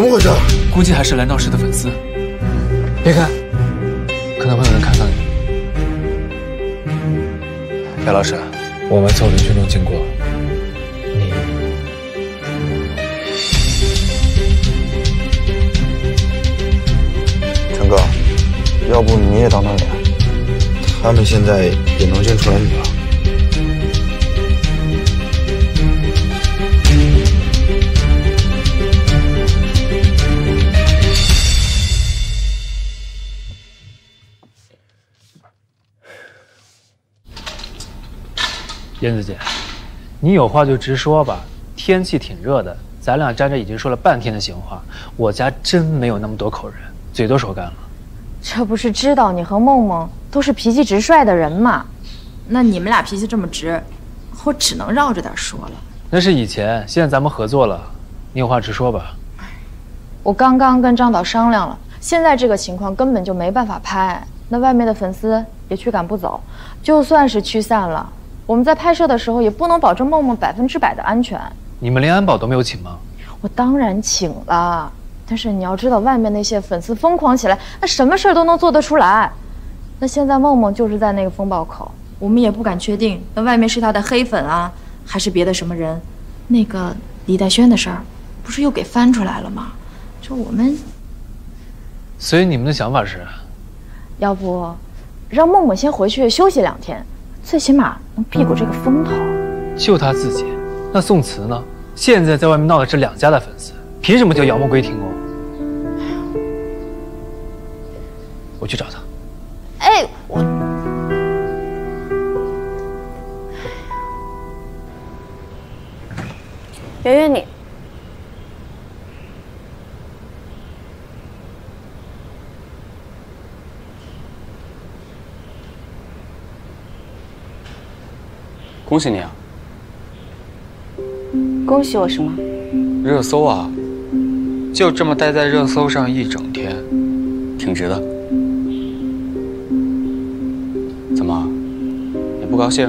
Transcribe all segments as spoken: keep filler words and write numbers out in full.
怎么回事？估计还是来闹事的粉丝。别看，可能会有人看到你。白老师，我们搜林群众经过，你陈哥，要不你也当当脸，他们现在也能认出来你了。 燕子姐，你有话就直说吧。天气挺热的，咱俩站着已经说了半天的闲话。我家真没有那么多口人，嘴都说干了。这不是知道你和梦梦都是脾气直率的人吗？那你们俩脾气这么直，我只能绕着点说了。那是以前，现在咱们合作了，你有话直说吧。我刚刚跟张导商量了，现在这个情况根本就没办法拍。那外面的粉丝也驱赶不走，就算是驱散了。 我们在拍摄的时候也不能保证梦梦百分之百的安全。你们连安保都没有请吗？我当然请了，但是你要知道，外面那些粉丝疯狂起来，那什么事儿都能做得出来。那现在梦梦就是在那个风暴口，我们也不敢确定，那外面是他的黑粉啊，还是别的什么人？那个李代轩的事儿，不是又给翻出来了吗？这我们……所以你们的想法是，要不让梦梦先回去休息两天。 最起码能避过这个风头，就他自己。那宋慈呢？现在在外面闹的是两家的粉丝，凭什么就仰慕归庭宫？我去找他。哎，我。圆圆，你。恭喜你啊！恭喜我什么？热搜啊！就这么待在热搜上一整天，挺值的。怎么，你不高兴？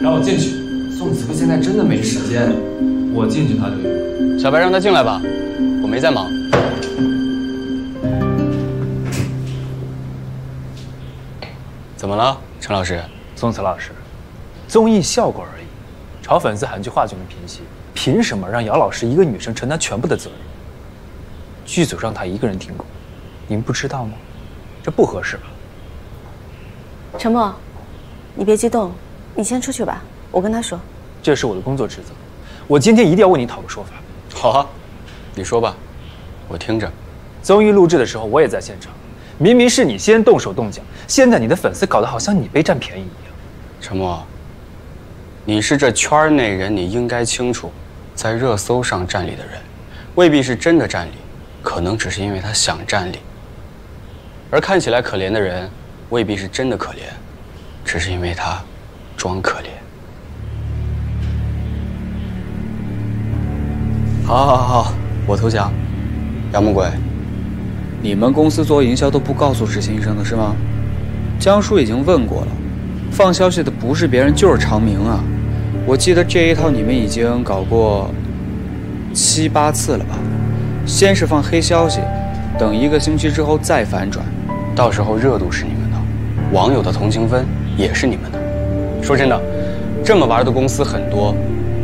让我进去。宋子哥现在真的没时间，我进去他就有。小白让他进来吧，我没在忙。 怎么了，陈老师？宋慈老师，综艺效果而已，炒粉丝喊句话就能平息，凭什么让姚老师一个女生承担全部的责任？剧组让她一个人停工，你们不知道吗？这不合适吧？陈默，你别激动，你先出去吧，我跟他说。这是我的工作职责，我今天一定要为你讨个说法。好啊，你说吧，我听着。综艺录制的时候我也在现场。 明明是你先动手动脚，现在你的粉丝搞得好像你被占便宜一样。陈默，你是这圈内人，你应该清楚，在热搜上占理的人，未必是真的占理，可能只是因为他想占理；而看起来可怜的人，未必是真的可怜，只是因为他装可怜。好，好，好，好，我投降，杨木鬼。 你们公司做营销都不告诉执行医生的是吗？江叔已经问过了，放消息的不是别人就是长明啊！我记得这一套你们已经搞过七八次了吧？先是放黑消息，等一个星期之后再反转，到时候热度是你们的，网友的同情分也是你们的。说真的，这么玩的公司很多，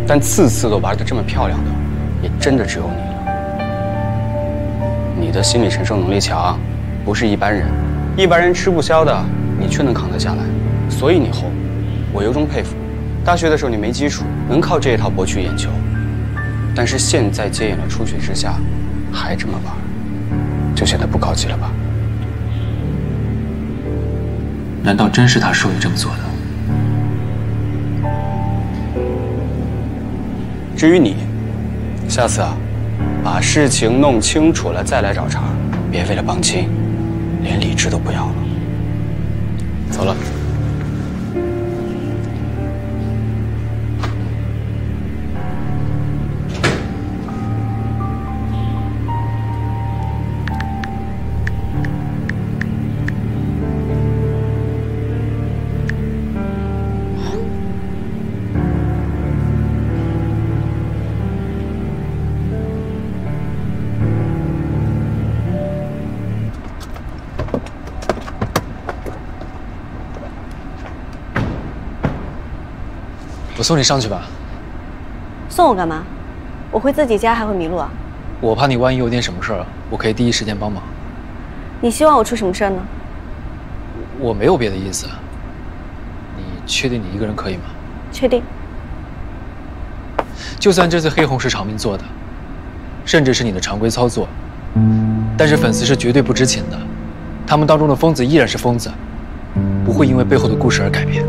但次次都玩得这么漂亮的，也真的只有你了。 你的心理承受能力强，不是一般人，一般人吃不消的，你却能扛得下来，所以你红，我由衷佩服。大学的时候你没基础，能靠这一套博取眼球，但是现在接演了《初雪之下》，还这么玩，就显得不高级了吧？难道真是他说你这么做的？至于你，下次啊。 把事情弄清楚了再来找茬，别为了帮亲，连理智都不要了。走了。我送你上去吧。送我干嘛？我回自己家还会迷路啊？我怕你万一有点什么事儿，我可以第一时间帮忙。你希望我出什么事儿呢？我没有别的意思。你确定你一个人可以吗？确定。就算这次黑红是长明做的，甚至是你的常规操作，但是粉丝是绝对不知情的。 他们当中的疯子依然是疯子，不会因为背后的故事而改变。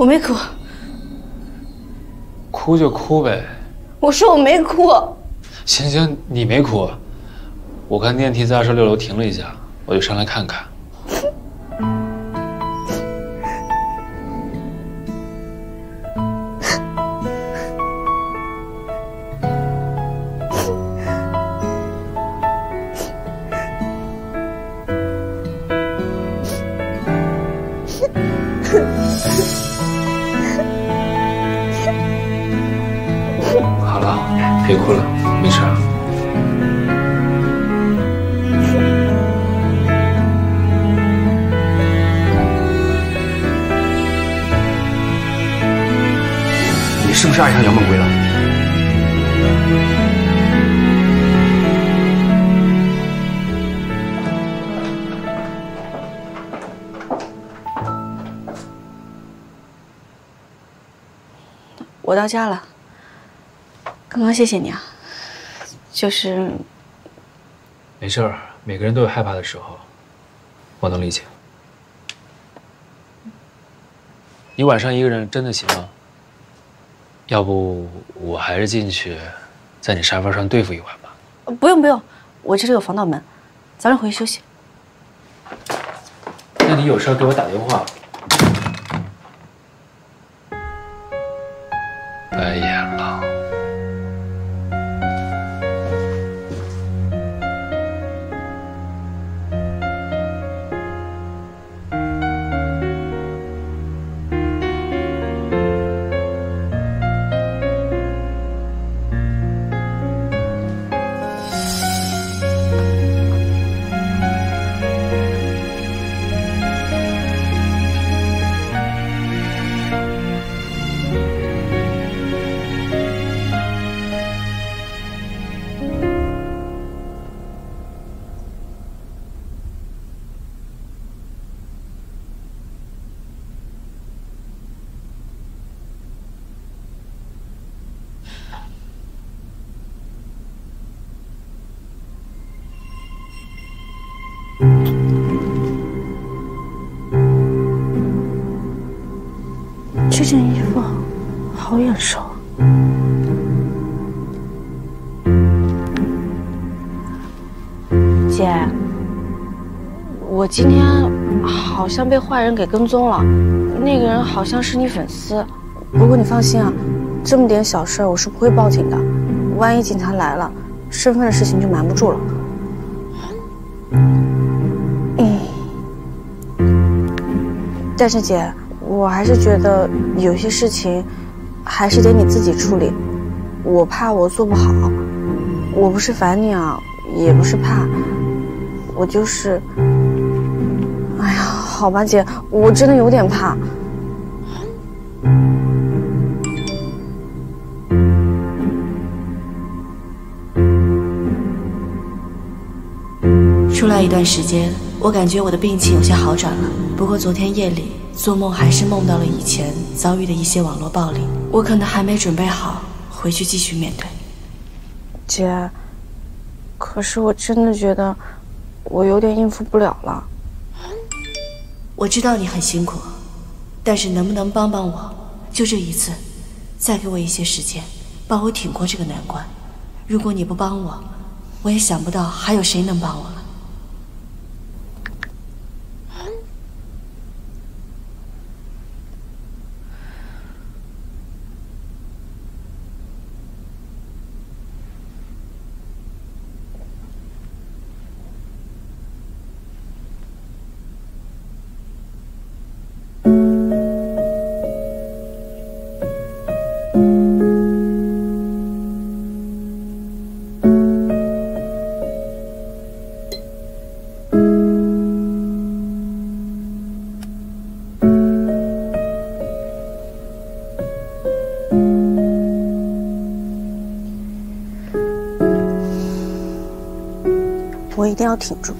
我没哭，哭就哭呗。我说我没哭。行行，你没哭，我看电梯在二十六楼停了一下，我就上来看看。别哭了，没事。你是不是爱上杨梦归了？我到家了。 刚刚谢谢你啊，就是。没事儿，每个人都有害怕的时候，我能理解。你晚上一个人真的行吗？要不我还是进去，在你沙发上对付一晚吧。不用不用，我这里有防盗门，早点回去休息。那你有事给我打电话。白眼狼。件衣服好眼熟。 姐，我今天好像被坏人给跟踪了，那个人好像是你粉丝。不过你放心啊，这么点小事我是不会报警的，万一警察来了，身份的事情就瞒不住了。嗯，但是姐，我还是觉得有些事情还是得你自己处理，我怕我做不好。我不是烦你啊，也不是怕。 我就是，哎呀，好吧，姐，我真的有点怕。出来一段时间，我感觉我的病情有些好转了。不过昨天夜里做梦还是梦到了以前遭遇的一些网络暴力，我可能还没准备好回去继续面对。姐，可是我真的觉得。 我有点应付不了了。我知道你很辛苦，但是能不能帮帮我？就这一次，再给我一些时间，帮我挺过这个难关。如果你不帮我，我也想不到还有谁能帮我了。我一定要挺住，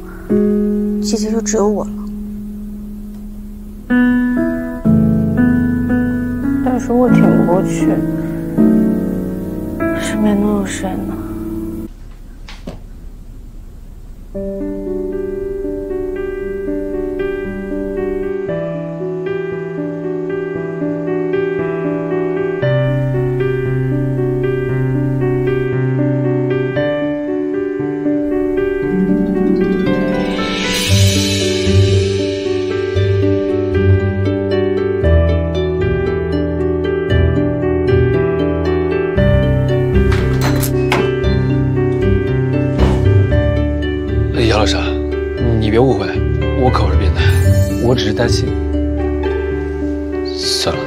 姐姐就只有我了。但是我挺不过去，身边能有谁呢？ 担心，算了。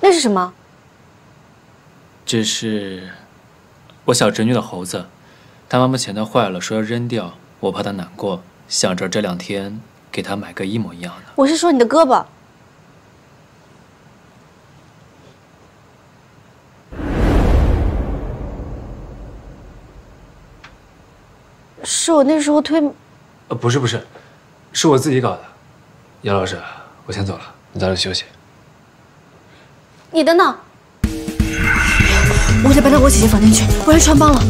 那是什么？这是我小侄女的猴子，她妈妈嫌它坏了，说要扔掉。我怕她难过，想着这两天给她买个一模一样的。我是说你的胳膊。 是我那时候推，呃，不是不是，是我自己搞的。杨老师，我先走了，你早点休息。你等等，我得搬到我姐姐房间去，不然穿帮了。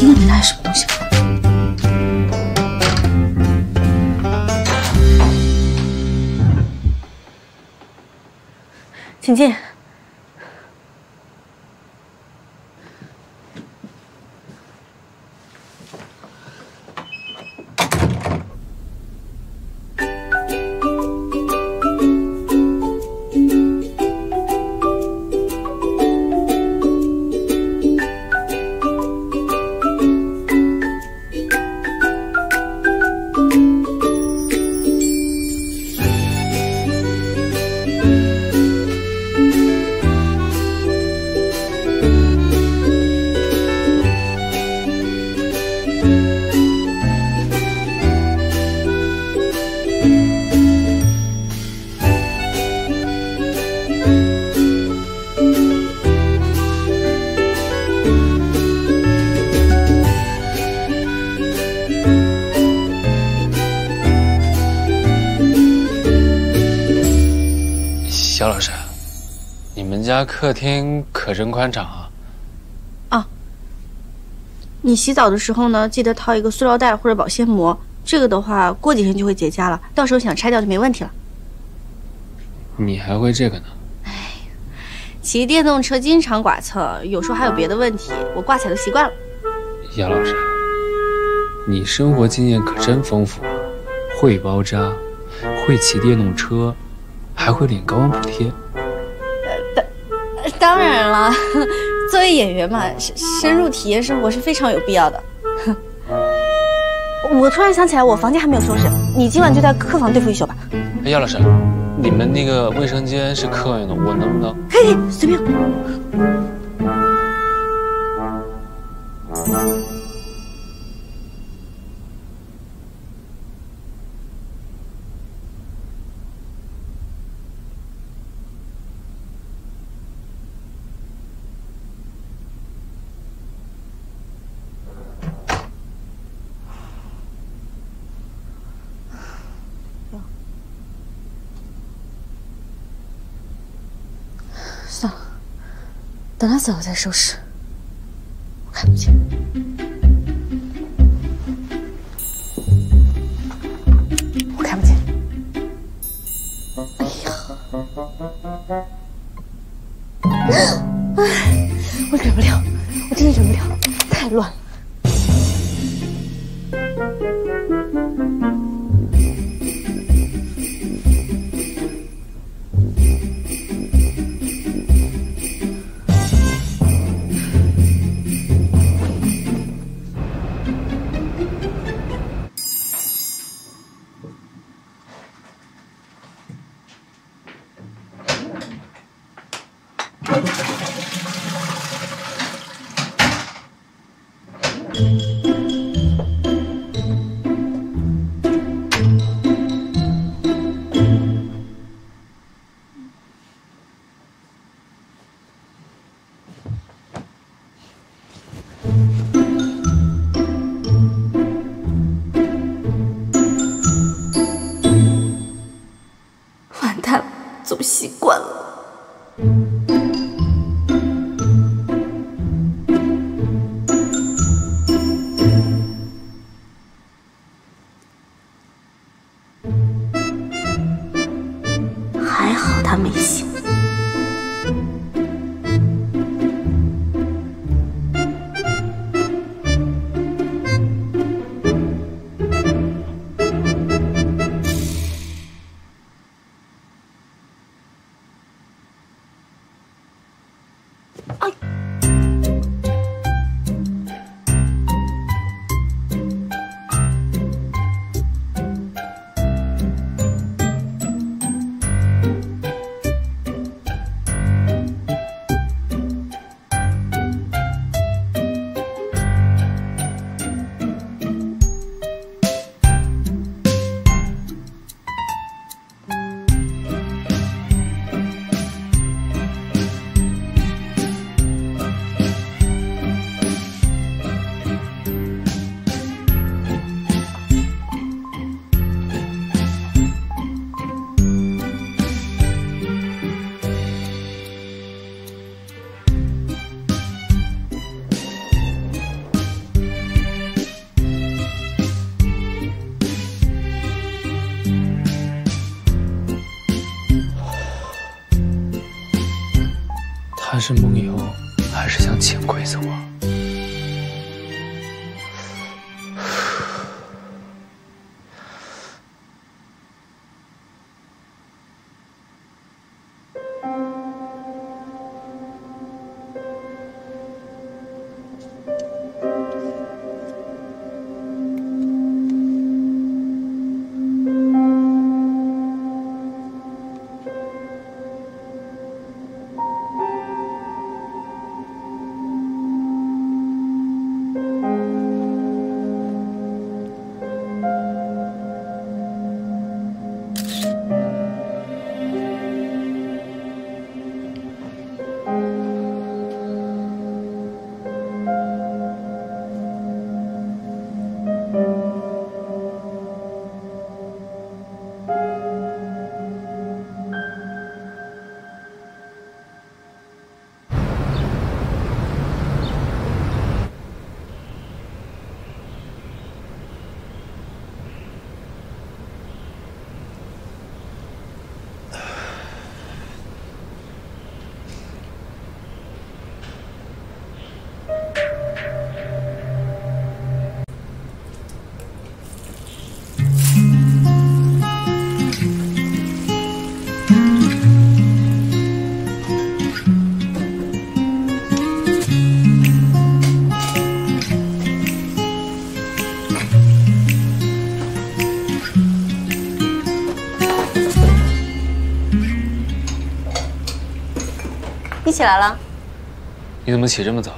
因为没带什么东西。 请进。肖老师，你们家客厅可真宽敞啊！啊，你洗澡的时候呢，记得套一个塑料袋或者保鲜膜，这个的话过几天就会结痂了，到时候想拆掉就没问题了。你还会这个呢？哎，骑电动车经常剐蹭，有时候还有别的问题，我挂彩都习惯了。肖老师，你生活经验可真丰富，会包扎，会骑电动车。 还会领高温补贴，当、呃、当然了，作为演员嘛，深深入体验生活是非常有必要的。我突然想起来，我房间还没有收拾，你今晚就在客房对付一宿吧。哎，姚老师，你们那个卫生间是客用的，我能不能？可以，随便。等他走了再收拾，我看不见。我看不见。哎呀！哎，我忍不了，我真的忍不了，太乱了。 完蛋了，总习惯了。 他是梦游，还是想潜规则我？你起来了？你怎么起这么早？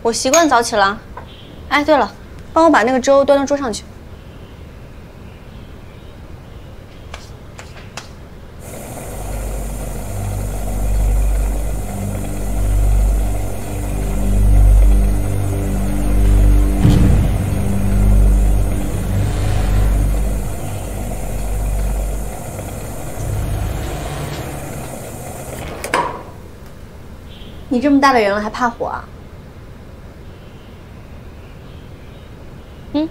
我习惯早起了。哎，对了，帮我把那个粥端到桌上去。 你这么大的人了还怕火啊？嗯？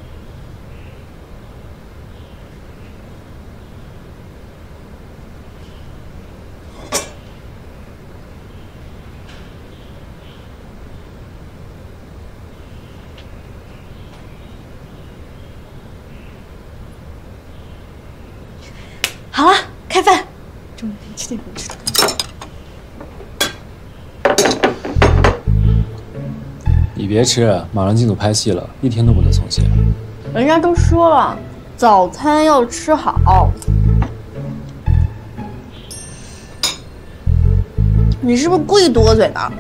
好了，开饭。中午吃点好吃的。 你别吃，马上进组拍戏了，一天都不能松懈。人家都说了，早餐要吃好。你是不是故意堵我嘴呢？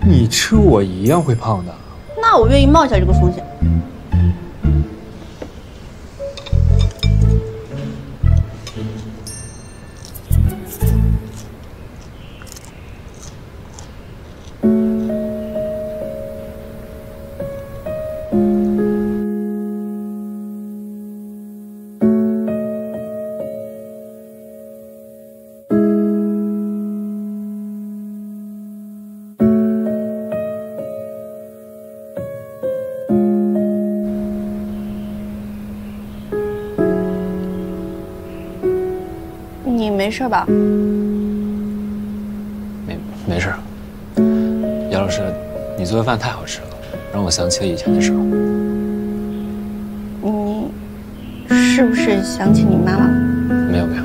你吃我一样会胖的。那我愿意冒一下这个风险。没事吧？没没事。杨老师，你做的饭太好吃了，让我想起了以前的时候。你是不是想起你妈妈？没有没有。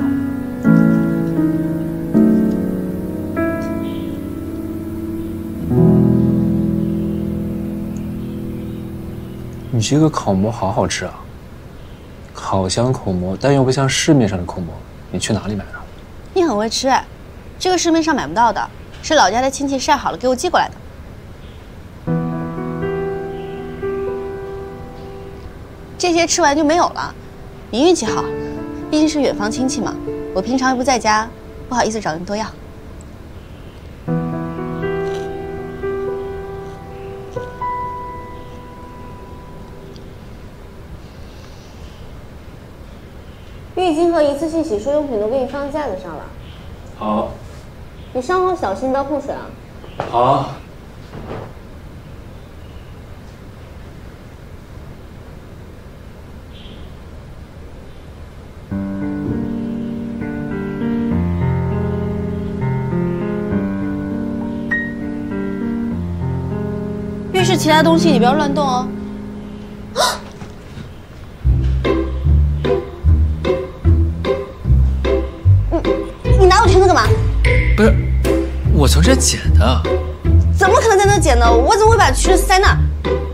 你这个口蘑好好吃啊！烤箱口蘑，但又不像市面上的口蘑，你去哪里买的？ 你很会吃，这个市面上买不到的，是老家的亲戚晒好了给我寄过来的。这些吃完就没有了，你运气好，毕竟是远房亲戚嘛。我平常又不在家，不好意思找人多要。浴巾和一次性洗漱用品都给你放架子上了。好。你稍后小心倒碰水啊。好。浴室其他东西你不要乱动哦。 不是，我从这捡的。怎么可能在那捡呢？我怎么会把裙子塞那？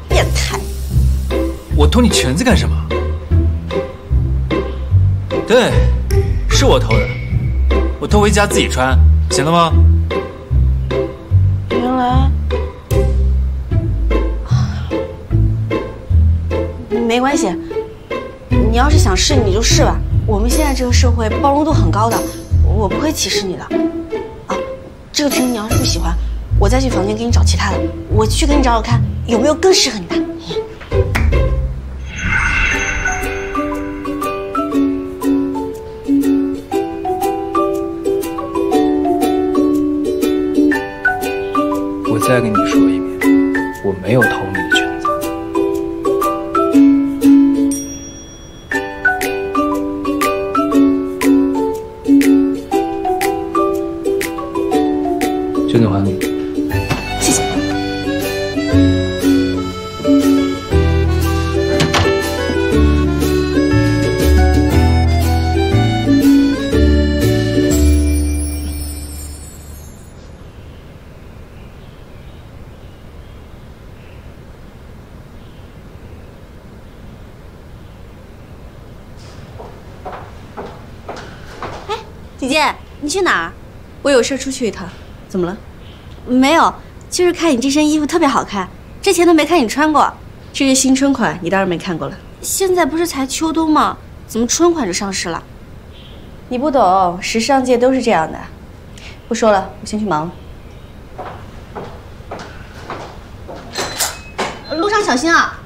变态！我偷你裙子干什么？对，是我偷的。我偷回家自己穿，行了吗？原来……没关系，你要是想试你就试吧。我们现在这个社会包容度很高的，我不会歧视你的。 这个裙子你要是不喜欢，我再去房间给你找其他的。我去给你找找看有没有更适合你的。我再跟你说一遍，我没有偷你的裙裙子还你，谢谢。哎，姐姐，你去哪儿？我有事出去一趟。怎么了？没有，就是看你这身衣服特别好看，之前都没看你穿过。这是新春款，你当然没看过了。现在不是才秋冬吗？怎么春款就上市了？你不懂，时尚界都是这样的。不说了，我先去忙了。 路上小心啊！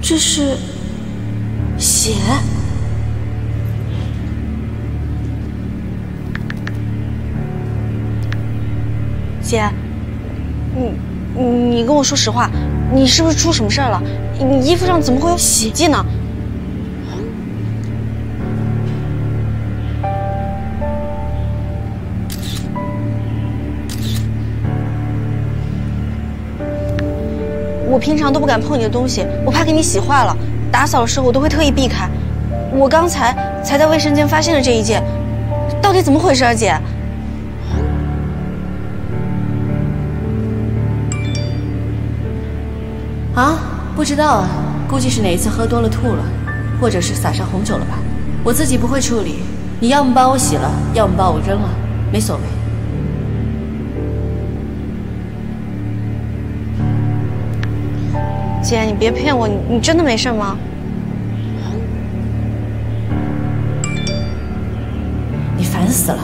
这是血。姐，你你跟我说实话，你是不是出什么事儿了？ 你衣服上怎么会有血迹呢？我平常都不敢碰你的东西，我怕给你洗坏了。打扫的时候我都会特意避开。我刚才才在卫生间发现了这一件，到底怎么回事啊，姐？ 不知道啊，估计是哪一次喝多了吐了，或者是撒上红酒了吧。我自己不会处理，你要么帮我洗了，要么帮我扔了，没所谓。姐，你别骗我，你你真的没事吗？你烦死了。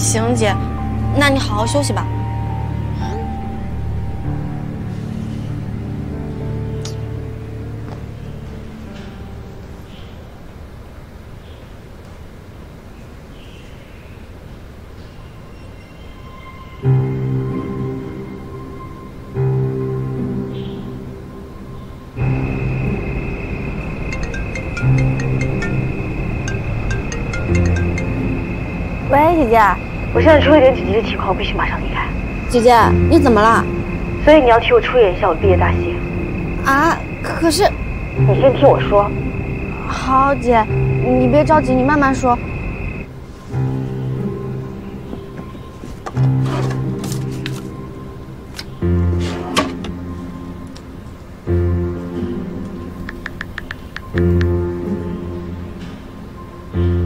行姐，那你好好休息吧。喂，姐姐。 我现在出了点紧急的情况，我必须马上离开。姐姐，你怎么了？所以你要替我出演一下我毕业大戏。啊，可是，你先听我说。好，姐，你别着急，你慢慢说。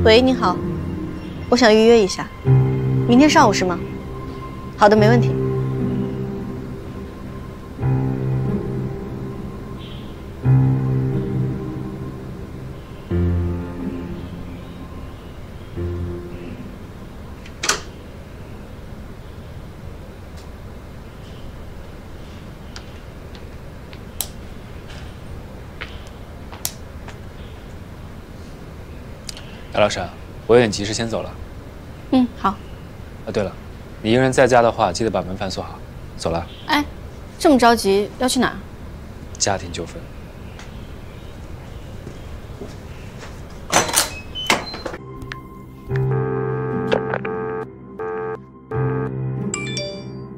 喂，你好，我想预约一下。 明天上午是吗？好的，没问题。哎，老师，我有点急事，先走了。嗯，好。 啊，对了，你一个人在家的话，记得把门反锁好。走了。哎，这么着急要去哪儿？家庭纠纷。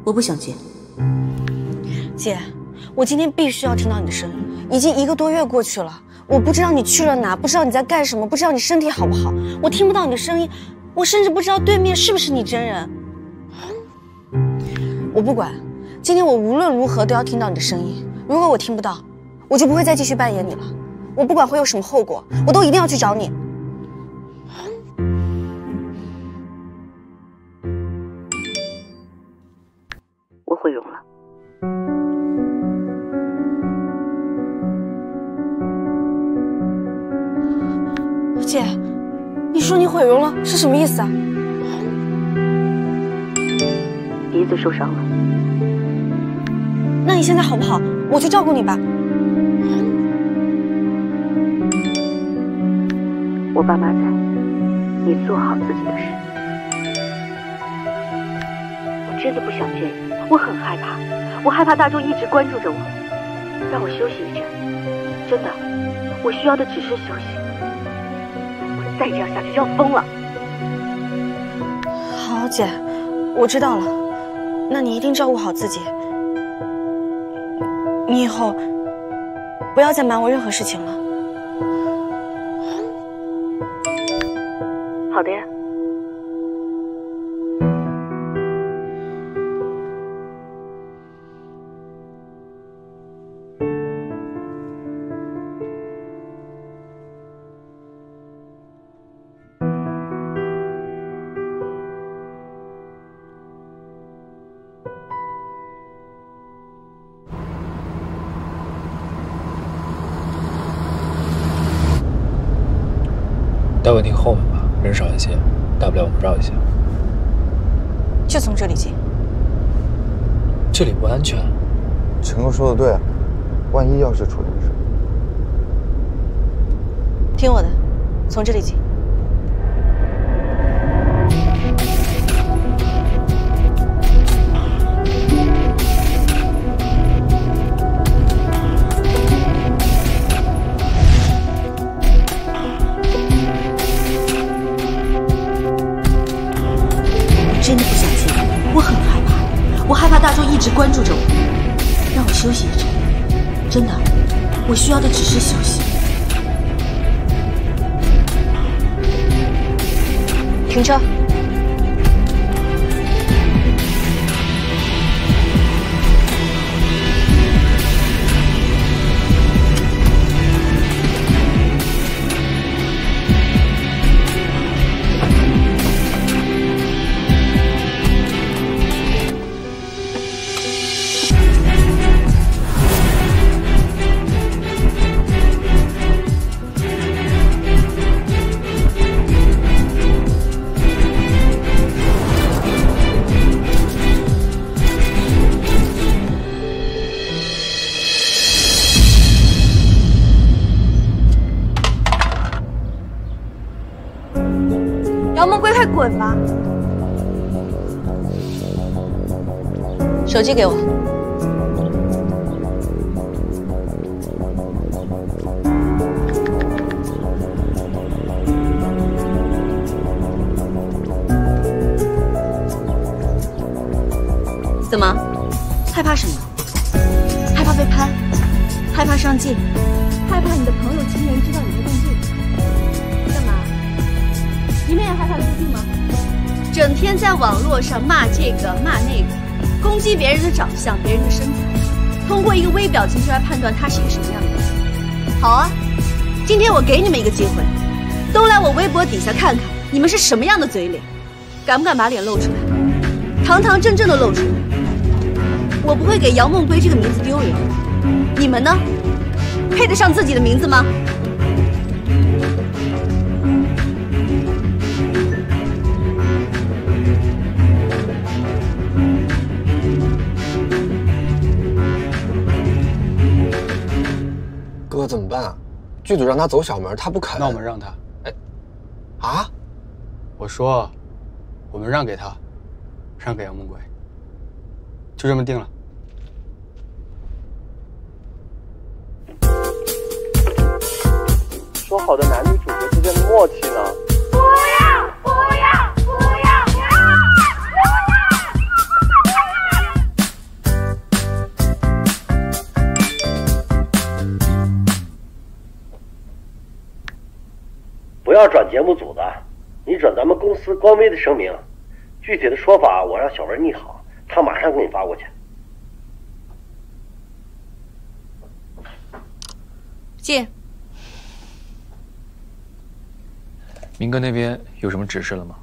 我不想接。姐，我今天必须要听到你的声音。已经一个多月过去了，我不知道你去了哪，不知道你在干什么，不知道你身体好不好，我听不到你的声音。 我甚至不知道对面是不是你真人，我不管，今天我无论如何都要听到你的声音。如果我听不到，我就不会再继续扮演你了。我不管会有什么后果，我都一定要去找你。我毁容了。姐。 你说你毁容了是什么意思啊？鼻子受伤了。那你现在好不好？我去照顾你吧。我爸妈在，你做好自己的事。我真的不想见你，我很害怕，我害怕大众一直关注着我。让我休息一阵，真的，我需要的只是休息。 再这样下去就要疯了。好，姐，我知道了。那你一定照顾好自己。你以后不要再瞒我任何事情了。好的呀。带我那个后门吧，人少一些，大不了我们绕一下。就从这里进。这里不安全。陈哥说的对，万一要是出什么事。听我的，从这里进。关注着我，让我休息一阵。真的，我需要的只是休息。停车。滚吧！手机给我。怎么？害怕什么？害怕被拍？害怕上镜？害怕你的朋友亲人知道你的动静？干嘛？你们也害怕出镜吗？ 整天在网络上骂这个骂那个，攻击别人的长相、别人的身材，通过一个微表情就来判断他是一个什么样的人。好啊，今天我给你们一个机会，都来我微博底下看看你们是什么样的嘴脸，敢不敢把脸露出来？堂堂正正的露出来。我不会给姚梦归这个名字丢人，你们呢？配得上自己的名字吗？ 哥怎么办啊？剧组让他走小门，他不肯。那我们让他。哎，啊！我说，我们让给他，让给杨梦归，就这么定了。说好的男女主角之间的默契呢？不要！不要！不要！不要！不要！ 不要转节目组的，你转咱们公司官微的声明，具体的说法我让小文拟好，他马上给你发过去。进。明哥那边有什么指示了吗？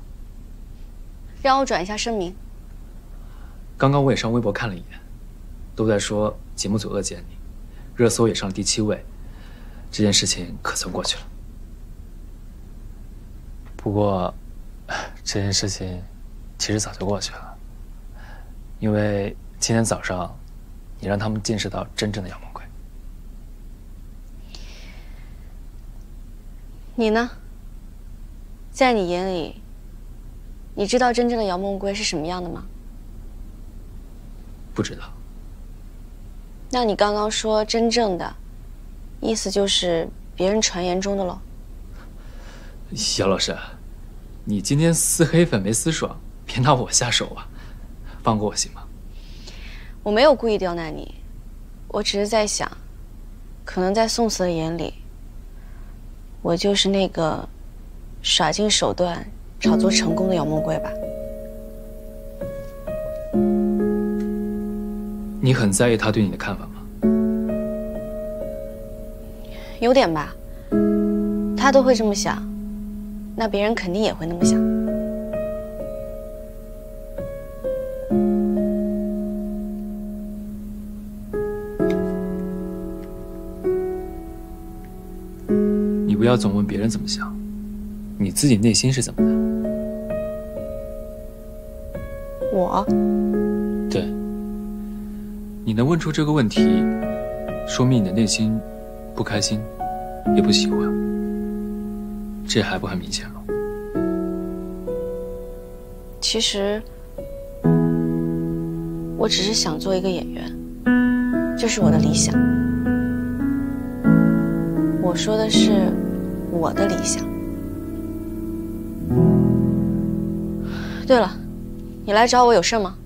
让我转一下声明。刚刚我也上微博看了一眼，都在说节目组恶剪你，热搜也上了第七位，这件事情可算过去了。 不过，这件事情其实早就过去了，因为今天早上，你让他们见识到真正的杨梦归。你呢？在你眼里，你知道真正的杨梦归是什么样的吗？不知道。那你刚刚说真正的，意思就是别人传言中的喽？ 姚老师，你今天撕黑粉没撕爽，别拿我下手啊！放过我行吗？我没有故意刁难你，我只是在想，可能在宋慈的眼里，我就是那个耍尽手段炒作成功的姚梦贵吧。你很在意他对你的看法吗？有点吧。他都会这么想，那别人肯定也会那么想。你不要总问别人怎么想，你自己内心是怎么的？我？对。 你能问出这个问题，说明你的内心不开心，也不喜欢，这还不很明显吗？其实，我只是想做一个演员，这是我的理想。我说的是我的理想。对了，你来找我有事吗？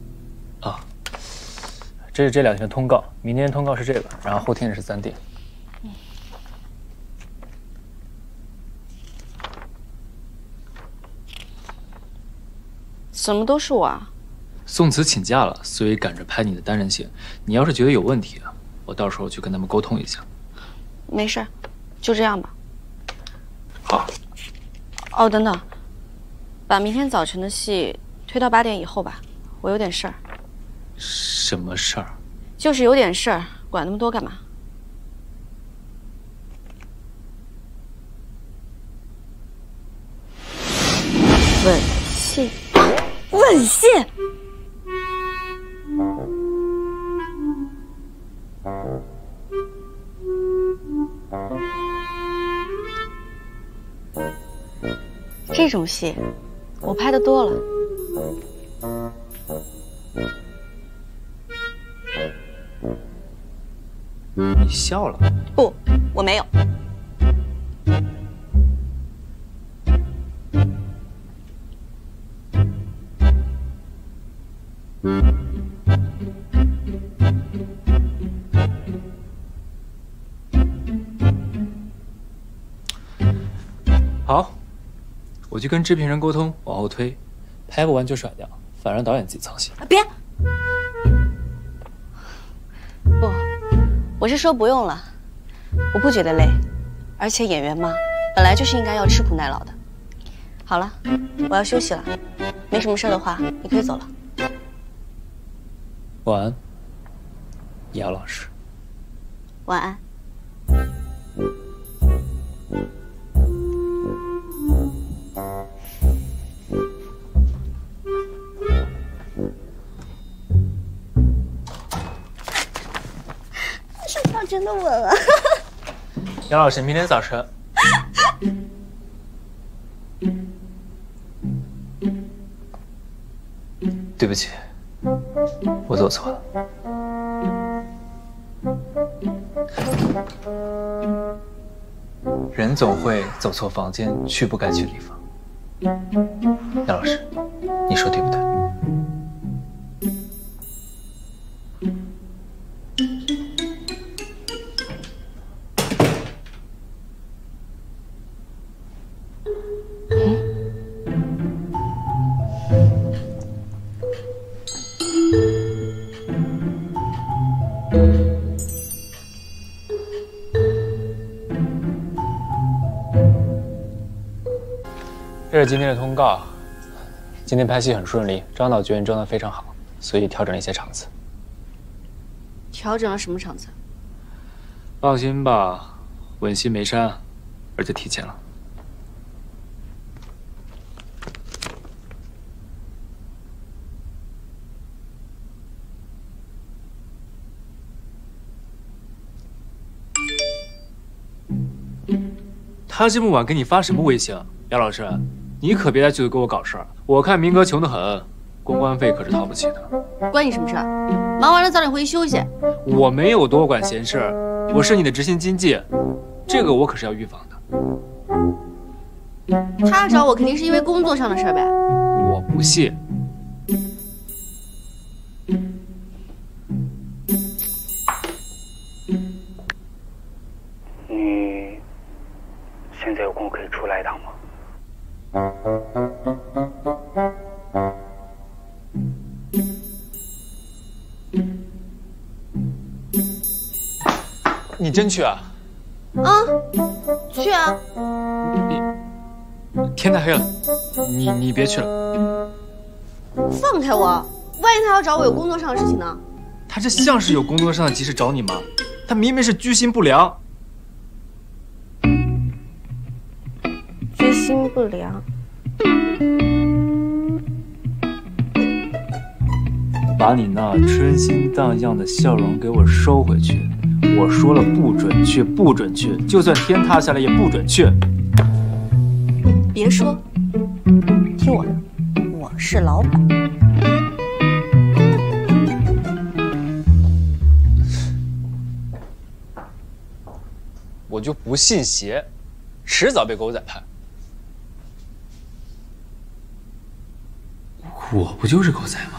这是这两天的通告，明天通告是这个，然后后天是三 D。嗯、怎么都是我啊？宋慈请假了，所以赶着拍你的单人戏。你要是觉得有问题啊，我到时候去跟他们沟通一下。没事，就这样吧。好。哦，等等，把明天早晨的戏推到八点以后吧，我有点事儿。 什么事儿？就是有点事儿，管那么多干嘛？吻戏，吻戏！这种戏，我拍的多了。 你笑了？不，我没有。好，我去跟制片人沟通，往后推，拍不完就甩掉，反正导演自己操心。别。 我是说不用了，我不觉得累，而且演员嘛，本来就是应该要吃苦耐劳的。好了，我要休息了，没什么事的话，你可以走了。晚安，姚老师。晚安。真的吻啊！杨老师，明天早晨。对不起，我做错了。人总会走错房间，去不该去的地方。杨老师，你说对不对？ 这是今天的通告。今天拍戏很顺利，张导觉得你状态非常好，所以调整了一些场次。调整了什么场次？放心吧，吻戏没删，而且提前了。他这么晚给你发什么微信啊，杨老师？ 你可别再去给我搞事儿！我看明哥穷得很，公关费可是掏不起的。关你什么事儿？忙完了早点回去休息。我没有多管闲事，我是你的执行经纪，这个我可是要预防的。他找我肯定是因为工作上的事儿呗。我不信。你现在有空可以出来一趟吗？ 你真去啊？啊，去啊！你天太黑了，你你别去了。放开我！万一他要找我有工作上的事情呢？他这像是有工作上的急事找你吗？他明明是居心不良。居心不良。把你那春心荡漾的笑容给我收回去。 我说了不准去，不准去，就算天塌下来也不准去。别说，听我的，我是老板。我就不信邪，迟早被狗仔拍。我不就是狗仔吗？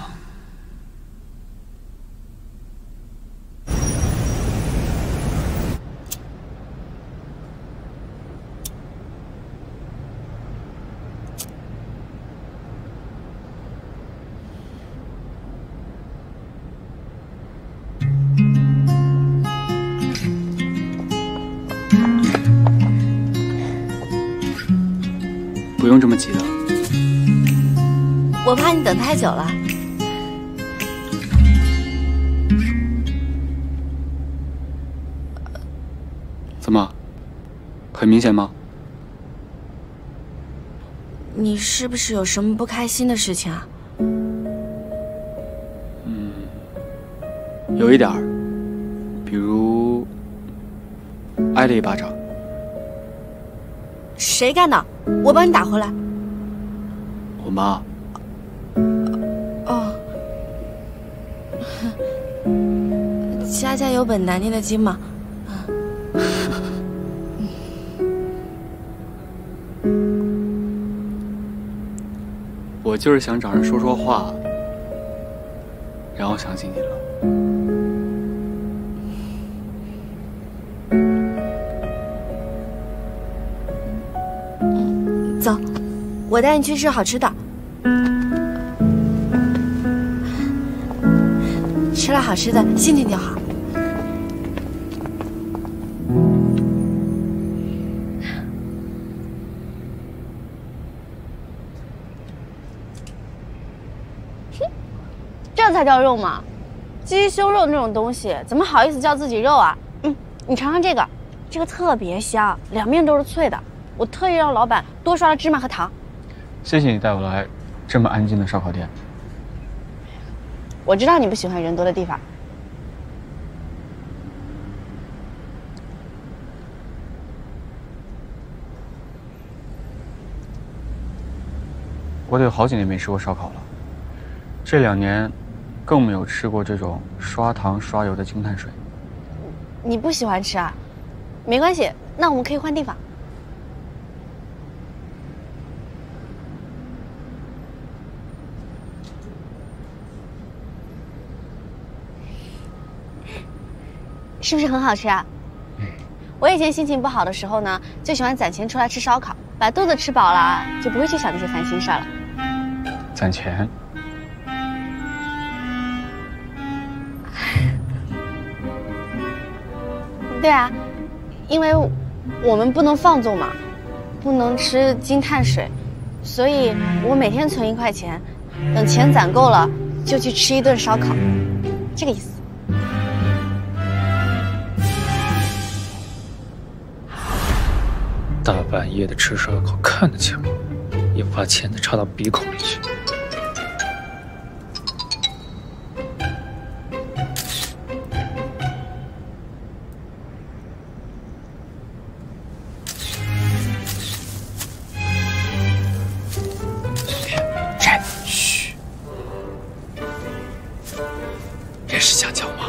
不用这么急的，我怕你等太久了。怎么，很明显吗？你是不是有什么不开心的事情啊？嗯，有一点儿，比如挨了一巴掌。谁干的？ 我帮你打回来。我妈。哦。家家有本难念的经嘛。我就是想找人说说话，然后想起你了。 走，我带你去吃好吃的。吃了好吃的，心情就好。这才叫肉嘛！鸡胸肉那种东西，怎么好意思叫自己肉啊？嗯，你尝尝这个，这个特别香，两面都是脆的。 我特意让老板多刷了芝麻和糖。谢谢你带我来这么安静的烧烤店。我知道你不喜欢人多的地方。我得有好几年没吃过烧烤了，这两年更没有吃过这种刷糖刷油的精碳水。你不喜欢吃啊？没关系，那我们可以换地方。 是不是很好吃啊？我以前心情不好的时候呢，就喜欢攒钱出来吃烧烤，把肚子吃饱了，就不会去想那些烦心事了。攒钱？对啊，因为我们不能放纵嘛，不能吃精碳水，所以我每天存一块钱，等钱攒够了就去吃一顿烧烤，这个意思。 大半夜的吃烧烤，看得见吗？也不怕钳子插到鼻孔里去。站！嘘！认识小娇吗？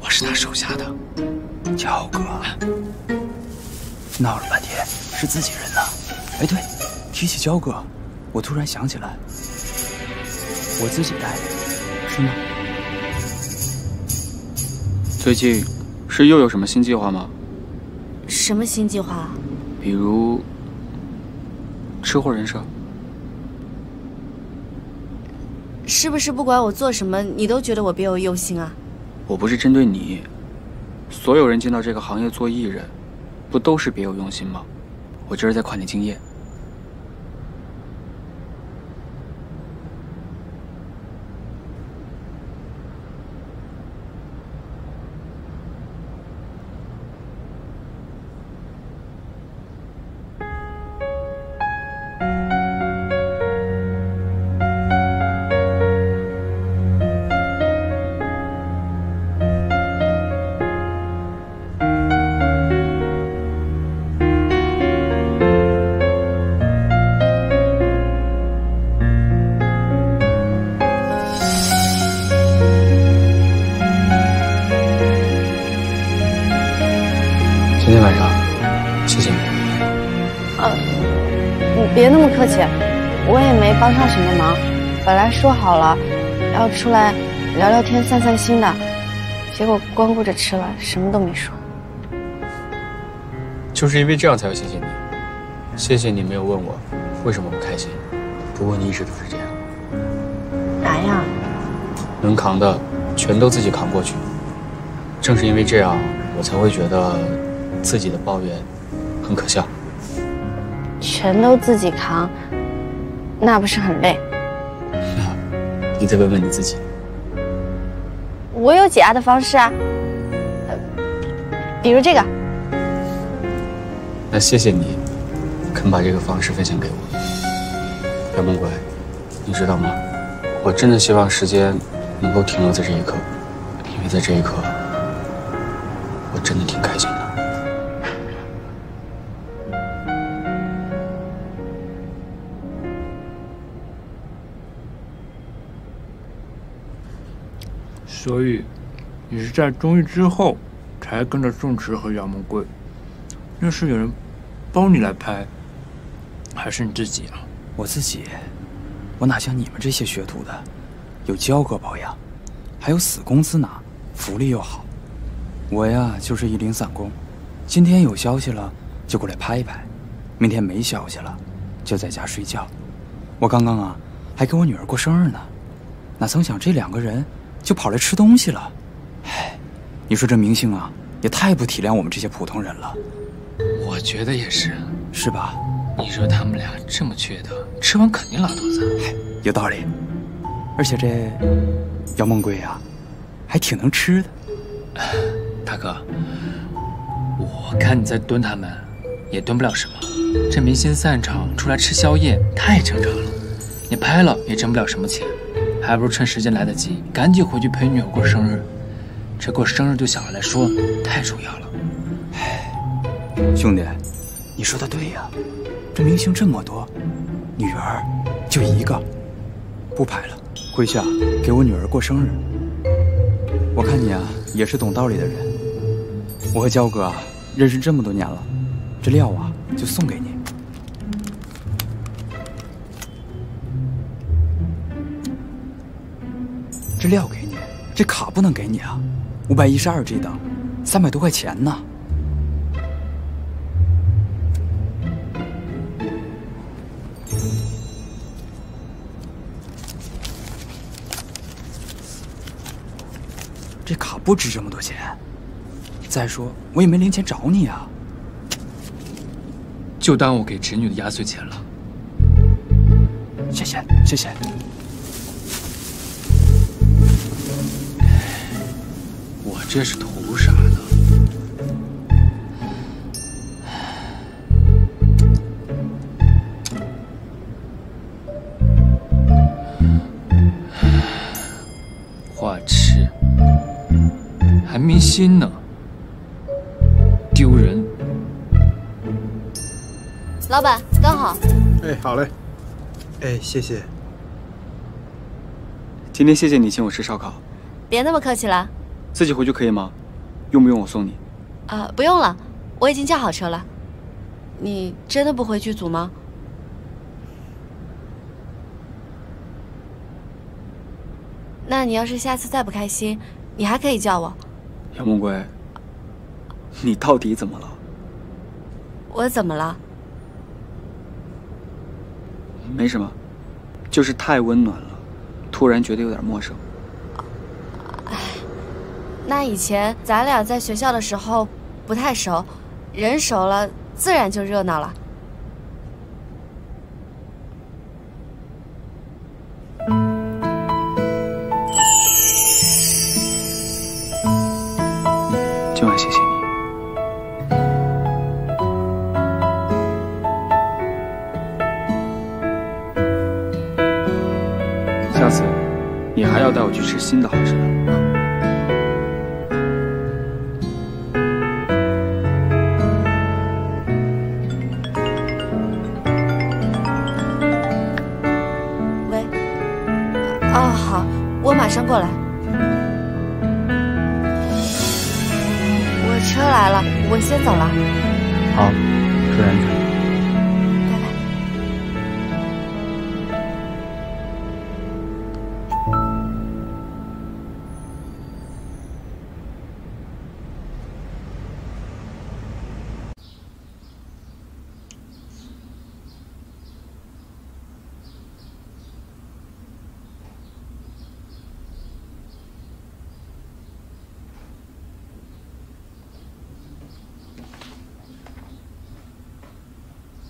我是他手下的。娇哥。 闹了半天是自己人呐！哎，对，提起焦哥，我突然想起来，我自己带的，是吗？最近是又有什么新计划吗？什么新计划啊？比如吃货人设。是不是不管我做什么，你都觉得我别有用心啊？我不是针对你，所有人进到这个行业做艺人，不都是别有用心吗？我这是在夸你敬业。 客气，我也没帮上什么忙。本来说好了要出来聊聊天、散散心的，结果光顾着吃了，什么都没说。就是因为这样才要谢谢你，谢谢你没有问我为什么不开心。不过你一直都是这样。哪样？能扛的全都自己扛过去。正是因为这样，我才会觉得自己的抱怨很可笑。 全都自己扛，那不是很累？你再问问你自己。我有解压的方式啊，呃，比如这个。那谢谢你，肯把这个方式分享给我。小梦鬼，你知道吗？我真的希望时间能够停留在这一刻，因为在这一刻，我真的挺开心的。 所以，你是在综艺之后才跟着宋慈和杨木贵，那是有人帮你来拍，还是你自己啊？我自己，我哪像你们这些学徒的，有教哥保养，还有死工资拿，福利又好。我呀，就是一零散工，今天有消息了就过来拍一拍，明天没消息了就在家睡觉。我刚刚啊，还给我女儿过生日呢，哪曾想这两个人。 就跑来吃东西了，哎，你说这明星啊，也太不体谅我们这些普通人了。我觉得也是，是吧？你说他们俩这么缺德，吃完肯定拉肚子。哎，有道理。而且这姚梦贵啊，还挺能吃的。大哥，我看你在蹲他们，也蹲不了什么。这明星散场出来吃宵夜太正常了，你拍了也挣不了什么钱。 还不如趁时间来得及，赶紧回去陪女友过生日。这过生日对小孩来说太重要了。哎，兄弟，你说的对呀、啊，这明星这么多，女儿就一个，不拍了。跪下给我女儿过生日。我看你啊，也是懂道理的人。我和焦哥啊，认识这么多年了，这料啊就送给你。 这料给你，这卡不能给你啊！五百一十二 G 的，三百多块钱呢。这卡不值这么多钱。再说我也没零钱找你啊。就当我给侄女的压岁钱了。谢谢，谢谢。 这是图啥呢？花痴，还迷信呢，丢人。老板，刚好。哎，好嘞。哎，谢谢。今天谢谢你请我吃烧烤。别那么客气了。 自己回去可以吗？用不用我送你？啊，不用了，我已经叫好车了。你真的不回剧组吗？那你要是下次再不开心，你还可以叫我。杨梦归，你到底怎么了？我怎么了？没什么，就是太温暖了，突然觉得有点陌生。哎，那以前咱俩在学校的时候不太熟，人熟了自然就热闹了。 带我去吃新的好吃的。喂，哦好，我马上过来。我车来了，我先走了。好，注意安全。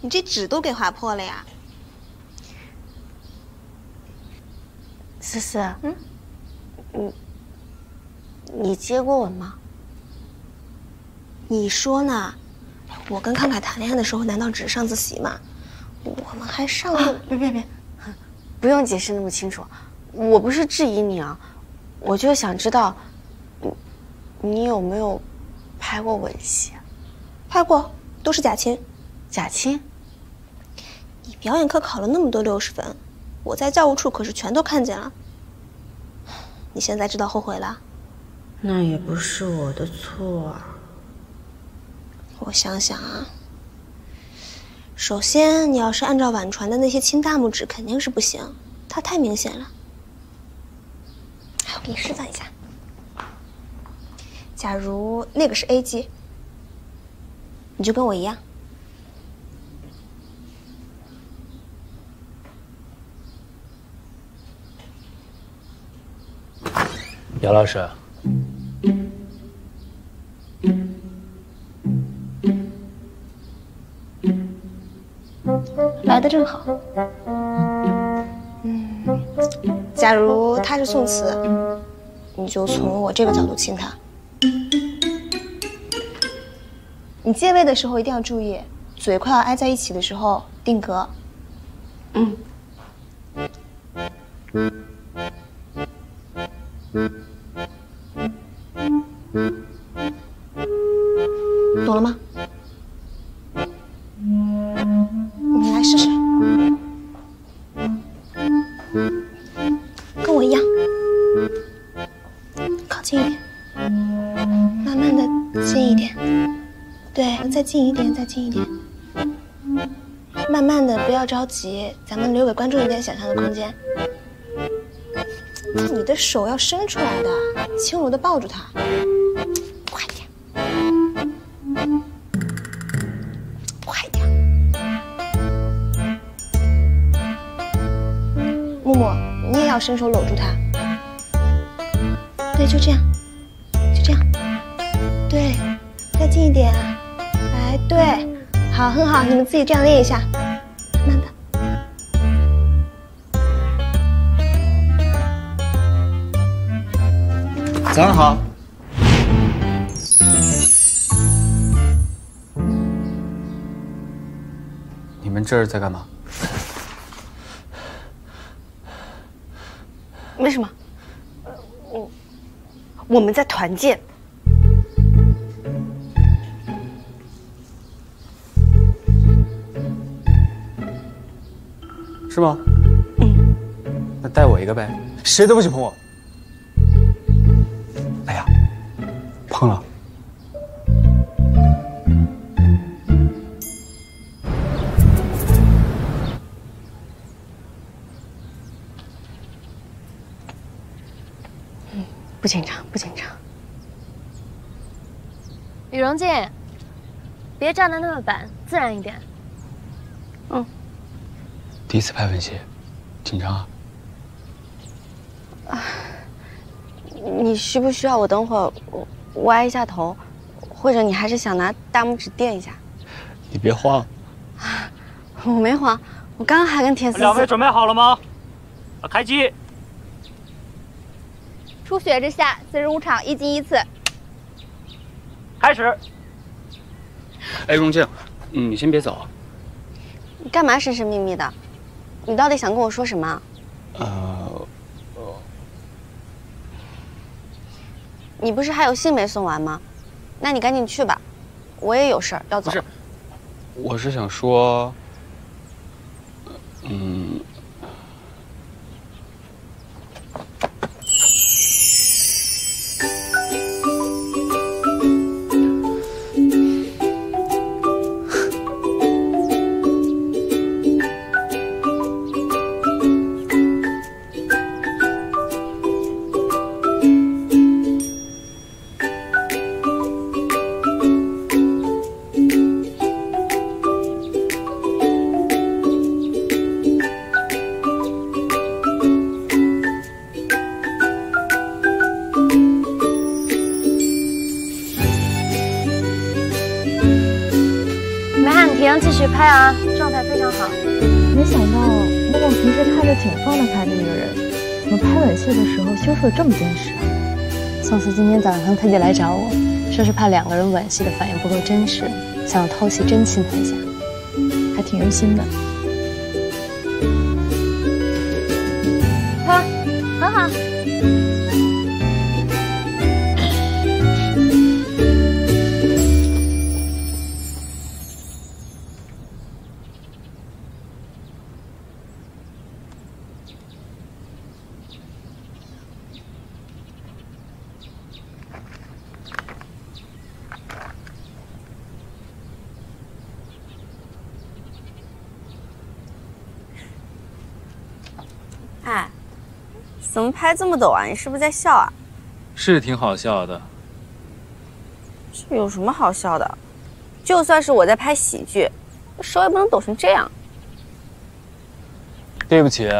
你这纸都给划破了呀，思思。嗯，你你接过吻吗？你说呢？我跟康凯谈恋爱的时候，难道只是上自习吗？我们还上过……啊、别别别，不用解释那么清楚。我不是质疑你啊，我就想知道，你你有没有拍过吻戏？拍过，都是假亲。假亲。 你表演课考了那么多六十分，我在教务处可是全都看见了。你现在知道后悔了？那也不是我的错啊。我想想啊，首先你要是按照婉传的那些亲大拇指，肯定是不行，它太明显了。哎，我给你示范一下。假如那个是 A 级，你就跟我一样。 姚老师，来的正好。嗯，假如他是宋词，你就从我这个角度亲他。你借位的时候一定要注意，嘴快要挨在一起的时候定格。嗯。 懂了吗？你来试试，跟我一样，靠近一点，慢慢的近一点，对，再近一点，再近一点，慢慢的，不要着急，咱们留给观众一点想象的空间。 你的手要伸出来的，轻柔的抱住他，快点，快点。木木，你也要伸手搂住他。对，就这样，就这样。对，再近一点。哎，对，好，很好，你们自己这样练一下。 早上好。你们这是在干嘛？没什么，我我们在团建。是吗？嗯。那带我一个呗，谁都不许碰我。 碰了，嗯，不紧张，不紧张。羽绒静，别站得那么板，自然一点。嗯。第一次拍吻戏，紧张啊？啊，你需不需要我等会儿我歪一下头，或者你还是想拿大拇指垫一下？你别慌。啊，我没慌，我刚刚还跟田思思。两位准备好了吗？啊，开机。 初雪之下，四十五场一金一次。开始。哎，荣静，你先别走。你干嘛神神秘秘的？你到底想跟我说什么？呃，你不是还有信没送完吗？那你赶紧去吧，我也有事儿要走。不是，我是想说，嗯。 拍啊，状态非常好。没想到，默默平时看着挺放得开的一个人，怎么拍吻戏的时候羞涩这么坚实啊？宋慈今天早上特地来找我，说是怕两个人吻戏的反应不够真实，想要偷袭真亲他一下，还挺用心的。啊，很好。怎么拍这么抖啊？你是不是在笑啊？是挺好笑的。这有什么好笑的？就算是我在拍喜剧，手也不能抖成这样。对不起，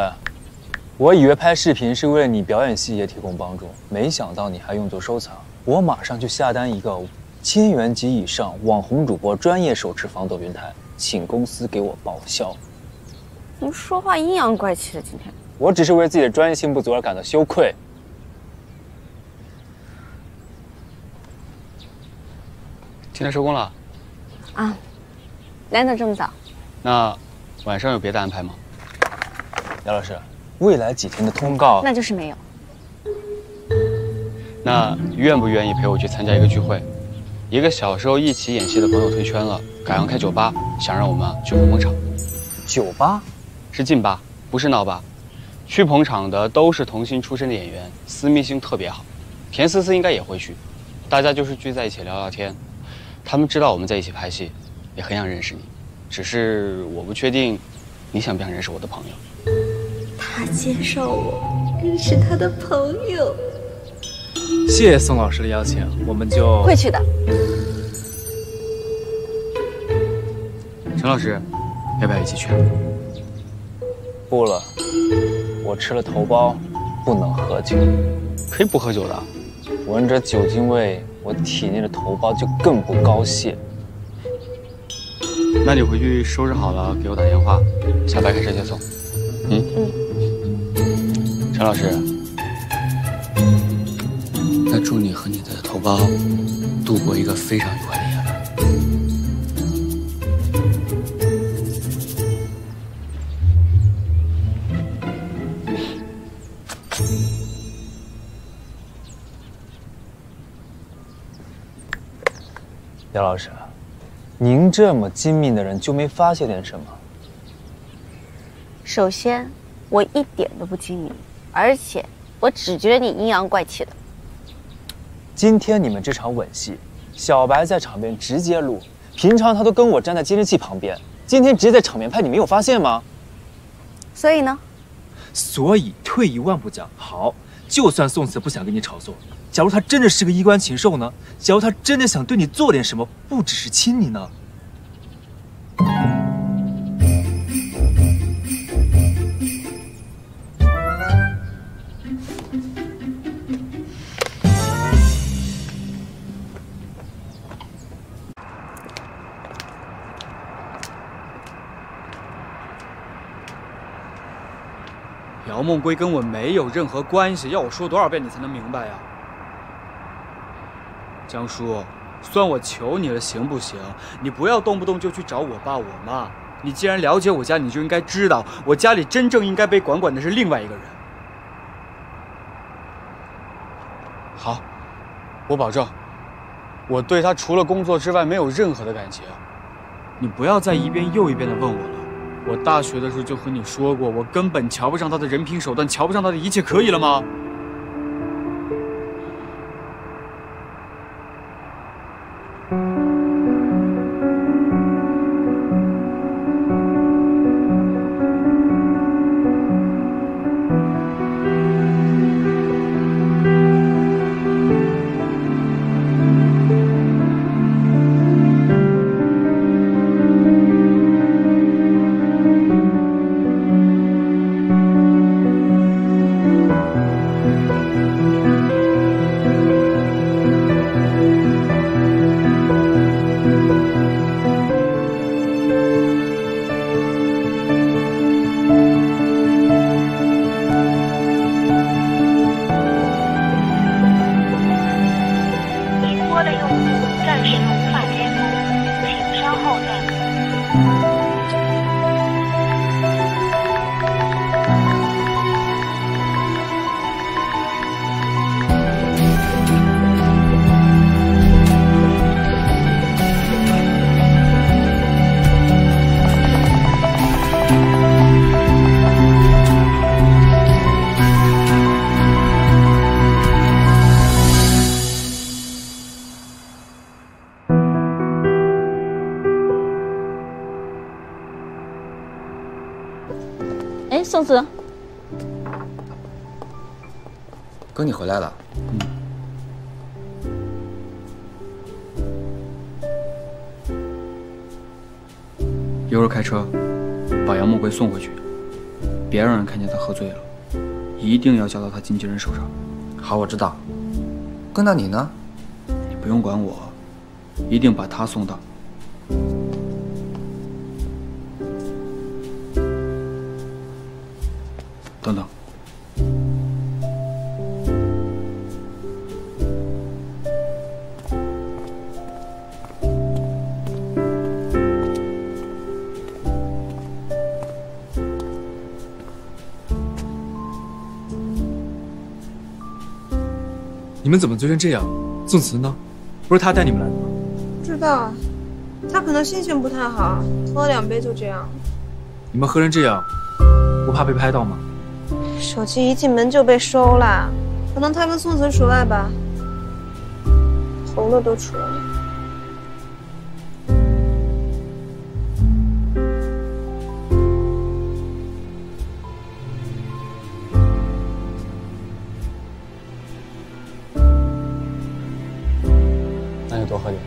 我以为拍视频是为了你表演细节提供帮助，没想到你还用作收藏。我马上就下单一个千元及以上网红主播专业手持防抖平台，请公司给我报销。怎么说话阴阳怪气的？今天。 我只是为自己的专业性不足而感到羞愧。今天收工了？啊，难得这么早。那晚上有别的安排吗？姚老师，未来几天的通告……那就是没有。那愿不愿意陪我去参加一个聚会？一个小时候一起演戏的朋友退圈了，改行开酒吧，想让我们去捧捧场。酒吧？是劲吧，不是闹吧。 去捧场的都是童星出身的演员，私密性特别好。田思思应该也会去，大家就是聚在一起聊聊天。他们知道我们在一起拍戏，也很想认识你，只是我不确定，你想不想认识我的朋友？他介绍我认识他的朋友。谢谢宋老师的邀请，我们就会去的。陈老师，要不要一起去？不了。 我吃了头孢，不能喝酒。可以不喝酒的。闻着酒精味，我体内的头孢就更不高兴。那你回去收拾好了给我打电话，下班开车接送。嗯嗯。陈老师，那祝你和你的头孢度过一个非常愉快的夜晚。 姚老师，您这么精明的人，就没发现点什么？首先，我一点都不精明，而且我只觉得你阴阳怪气的。今天你们这场吻戏，小白在场边直接录，平常他都跟我站在监视器旁边，今天直接在场边拍，你没有发现吗？所以呢？所以退一万步讲，好，就算宋慈不想跟你炒作。 假如他真的是个衣冠禽兽呢？假如他真的想对你做点什么，不只是亲你呢？苗梦归跟我没有任何关系，要我说多少遍你才能明白呀？江叔，算我求你了，行不行？你不要动不动就去找我爸我妈。你既然了解我家，你就应该知道，我家里真正应该被管管的是另外一个人。好，我保证，我对他除了工作之外没有任何的感情。你不要再一遍又一遍的问我了。 我大学的时候就和你说过，我根本瞧不上他的人品手段，瞧不上他的一切，可以了吗？宋子，哥，你回来了。嗯，一会儿开车把杨木归送回去，别让人看见他喝醉了，一定要交到他经纪人手上。好，我知道。哥，那你呢？你不用管我，一定把他送到。 等等，你们怎么醉成这样？宋慈呢？不是他带你们来的吗？不知道，他可能心情不太好，喝了两杯就这样。你们喝成这样，不怕被拍到吗？ 手机一进门就被收了，可能他跟宋子除外吧，红的都出来了。那就多喝点，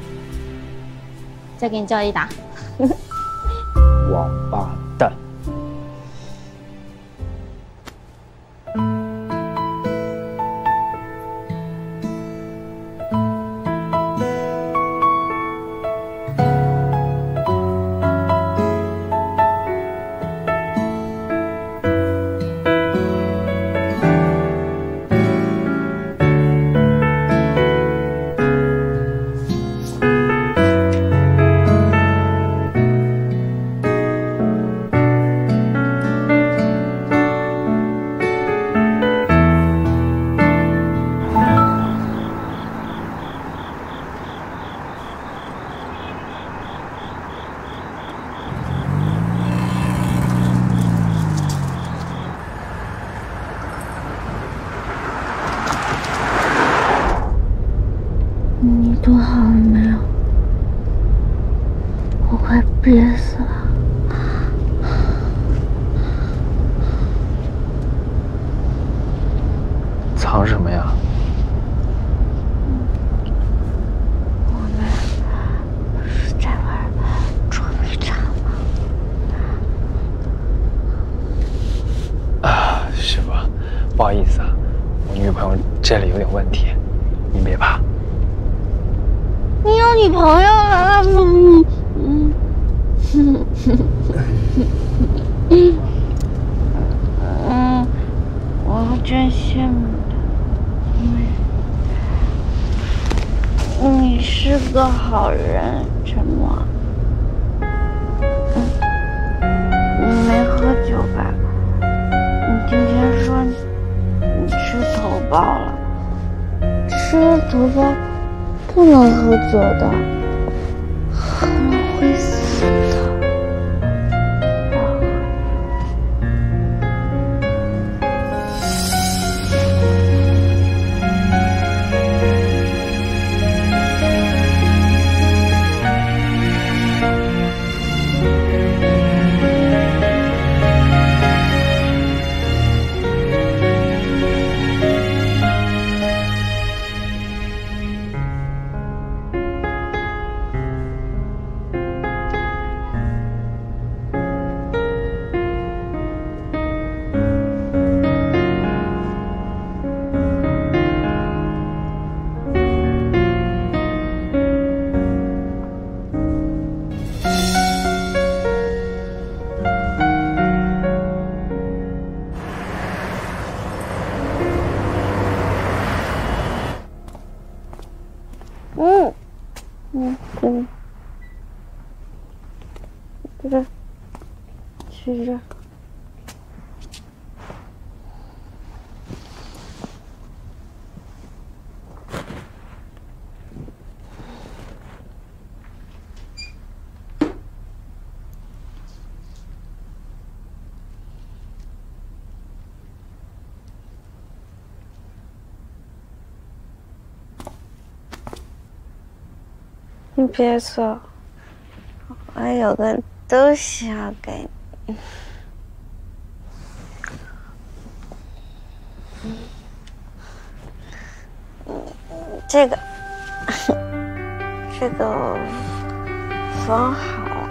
再给你叫一打。王八蛋！说不能喝酒的，喝了会死嗯，嗯，对，这个吃着。你别说，我有个东西要给你。嗯，这个，这个我缝好了。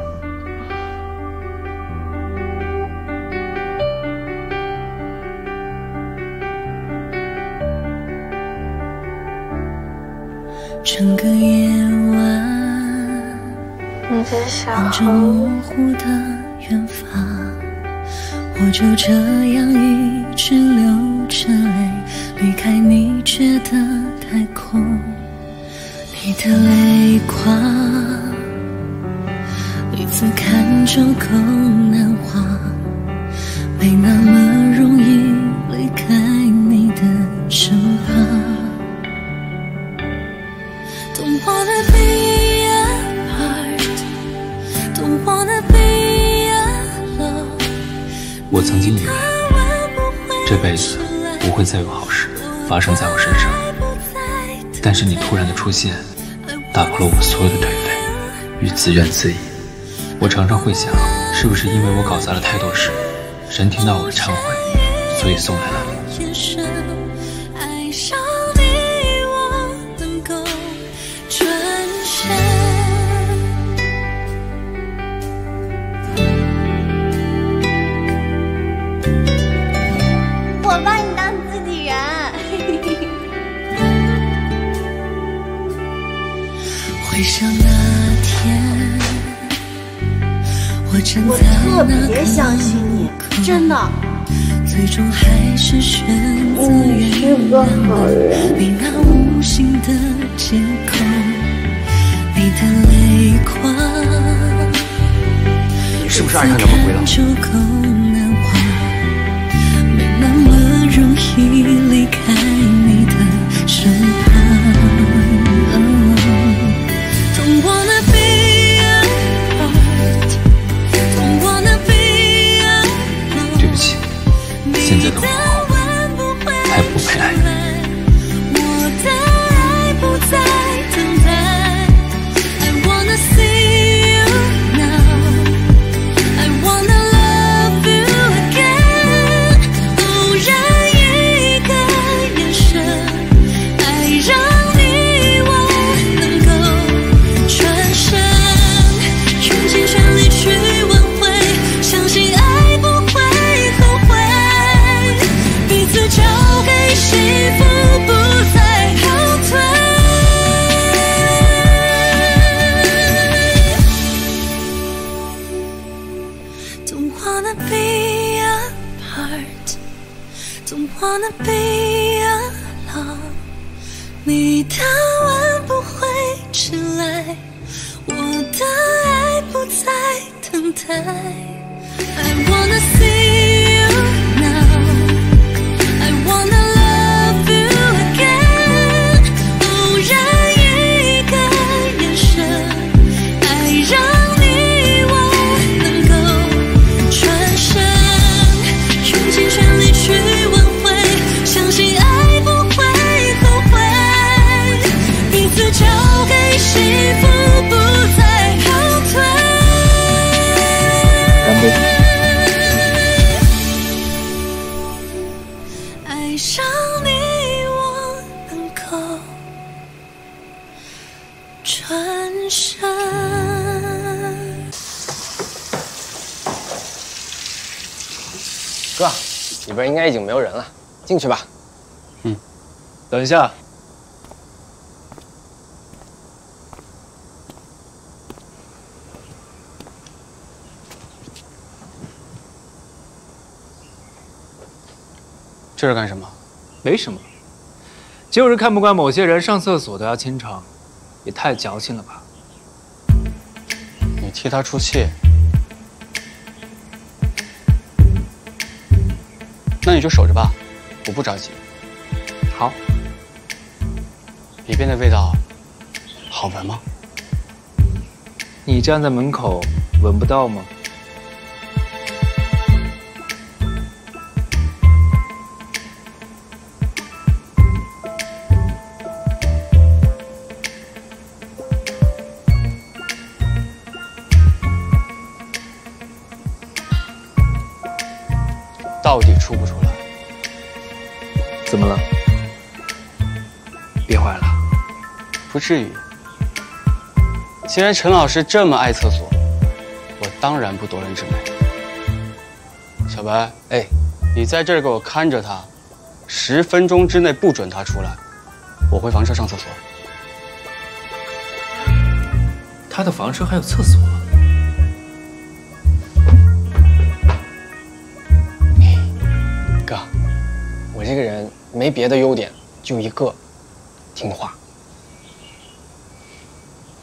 整个夜晚。 望着模糊的远方，我就这样一直流着泪离开你，觉得太空。你的泪光，每次看着够难忘，没那么容易离开你的身旁。Don't wanna be。 我曾经以为，这辈子不会再有好事发生在我身上，但是你突然的出现，打破了我所有的颓废与自怨自艾。我常常会想，是不是因为我搞砸了太多事，神听到我的忏悔，所以送来了你。 回想那天，我站在那个路口，我特别相信你，真的。最终还是选择原谅了你那无心的借口，你的泪光。你是不是爱上梁梦辉了？没那么容易离开你的身旁。 对不起，现在的我还不配爱你。 Don't wanna be alone， 你的吻不会迟来，我的爱不再等待。I wanna see you now， I wanna love you again。哥，里边应该已经没有人了，进去吧。嗯，等一下。 这是干什么？没什么，就是看不惯某些人上厕所都要清肠，也太矫情了吧！你替他出气，那你就守着吧，我不着急。好，里边的味道好闻吗？你站在门口闻不到吗？ 到底出不出来？怎么了？憋坏了？不至于。既然陈老师这么爱厕所，我当然不夺人之美。小白，哎，你在这儿给我看着他，十分钟之内不准他出来，我回房车上厕所。他的房车还有厕所？ 我这个人没别的优点，就一个，听话。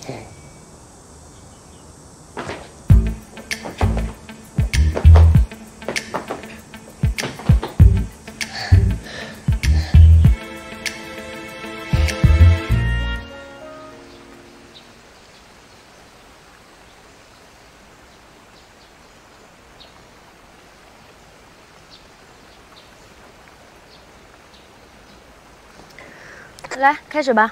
嗯、来，开始吧。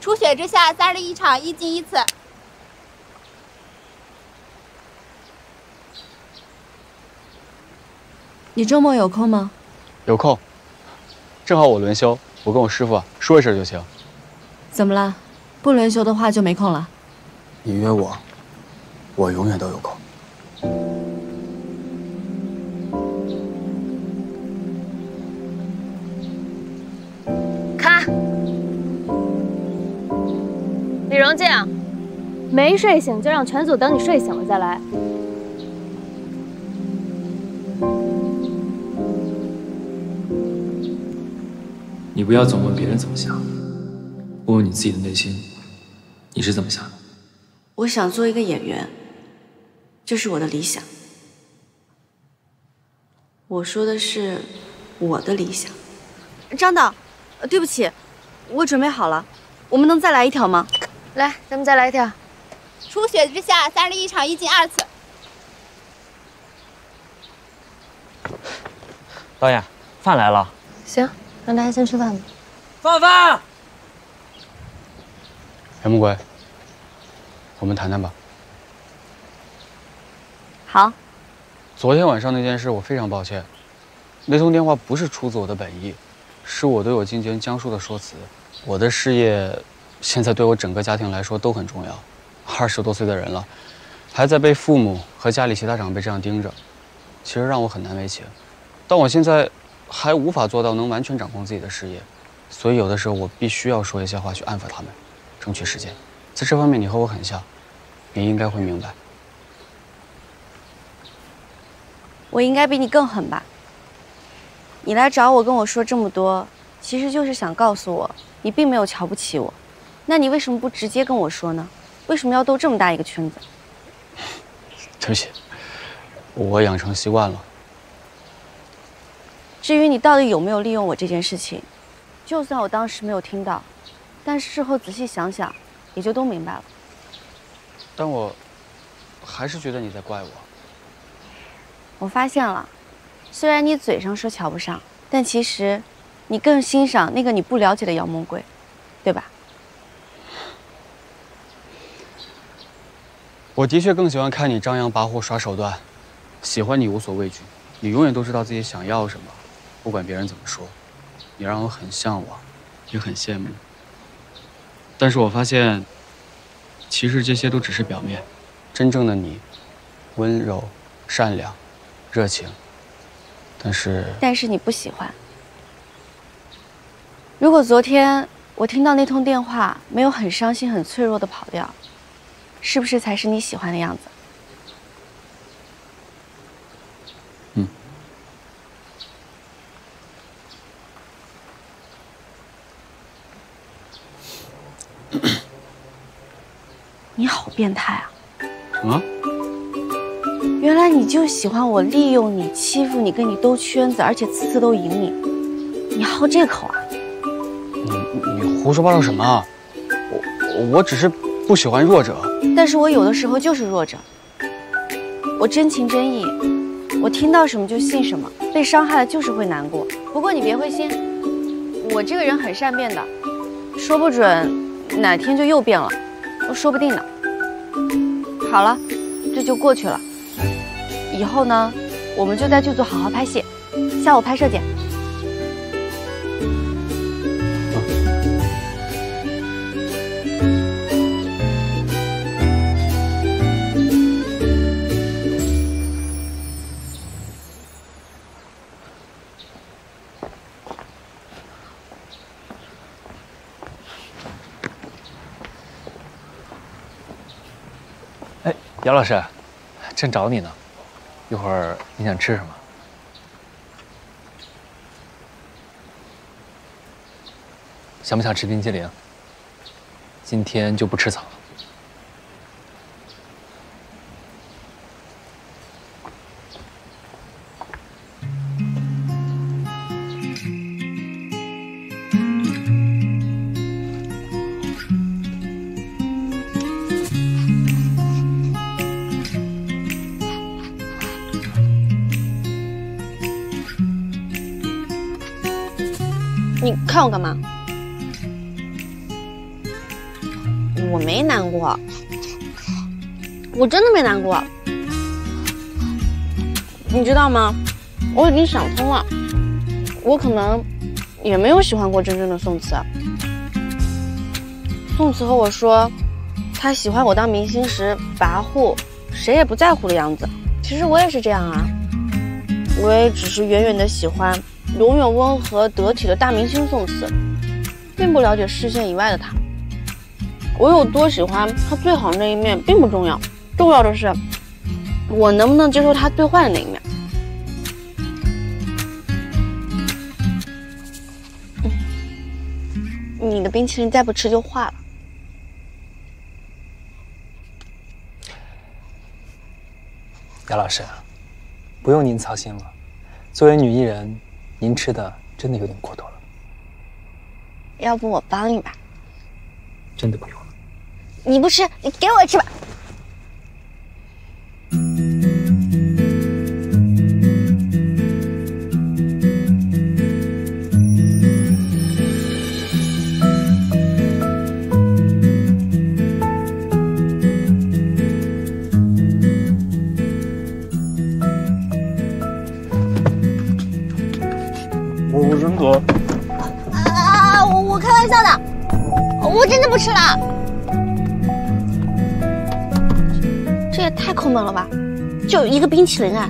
除雪之下，三十一场，一进一次。你周末有空吗？有空，正好我轮休，我跟我师傅啊说一声就行。怎么了？不轮休的话就没空了？你约我，我永远都有空。 李荣静，没睡醒就让全组等你睡醒了再来。你不要总问别人怎么想，问问你自己的内心，你是怎么想的？我想做一个演员，这是我的理想。我说的是我的理想。张导，对不起，我准备好了，我们能再来一条吗？ 来，咱们再来一条。除雪之下，三十一场，一进二次。导演，饭来了。行，让大家先吃饭吧。范范，袁木鬼，我们谈谈吧。好。昨天晚上那件事，我非常抱歉。那通电话不是出自我的本意，是我对我经纪人江叔的说辞。我的事业。 现在对我整个家庭来说都很重要，二十多岁的人了，还在被父母和家里其他长辈这样盯着，其实让我很难为情。但我现在还无法做到能完全掌控自己的事业，所以有的时候我必须要说一些话去安抚他们，争取时间。在这方面你和我很像，你应该会明白。我应该比你更狠吧？你来找我跟我说这么多，其实就是想告诉我，你并没有瞧不起我。 那你为什么不直接跟我说呢？为什么要兜这么大一个圈子？对不起，我养成习惯了。至于你到底有没有利用我这件事情，就算我当时没有听到，但事后仔细想想，也就都明白了。但我还是觉得你在怪我。我发现了，虽然你嘴上说瞧不上，但其实你更欣赏那个你不了解的妖魔鬼，对吧？ 我的确更喜欢看你张扬跋扈、耍手段，喜欢你无所畏惧，你永远都知道自己想要什么，不管别人怎么说，你让我很向往，也很羡慕。但是我发现，其实这些都只是表面，真正的你，温柔、善良、热情，但是但是你不喜欢。如果昨天我听到那通电话没有很伤心、很脆弱的跑掉，是不是才是你喜欢的样子？嗯。你好变态啊！啊？原来你就喜欢我利用你、欺负你、跟你兜圈子，而且次次都赢你，你好这口啊！ 你胡说八道什么啊！我我只是不喜欢弱者，但是我有的时候就是弱者。我真情真意，我听到什么就信什么，被伤害了就是会难过。不过你别灰心，我这个人很善变的，说不准哪天就又变了，都说不定呢。好了，这就过去了。以后呢，我们就在剧组好好拍戏，下午拍摄见。 姚老师，正找你呢，一会儿你想吃什么？想不想吃冰淇淋？今天就不吃草了。你看我干嘛？我没难过，我真的没难过。你知道吗？我已经想通了，我可能也没有喜欢过真正的宋慈。宋慈和我说，他喜欢我当明星时跋扈、谁也不在乎的样子。其实我也是这样啊，我也只是远远的喜欢 永远温和得体的大明星宋慈，并不了解视线以外的他。我有多喜欢他最好那一面并不重要，重要的是我能不能接受他最坏的那一面。你的冰淇淋再不吃就化了。姚老师，不用您操心了，作为女艺人， 您吃的真的有点过多了，要不我帮你吧？真的不用了。你不吃，你给我吃吧。不吃了，这也太抠门了吧！就一个冰淇淋哎。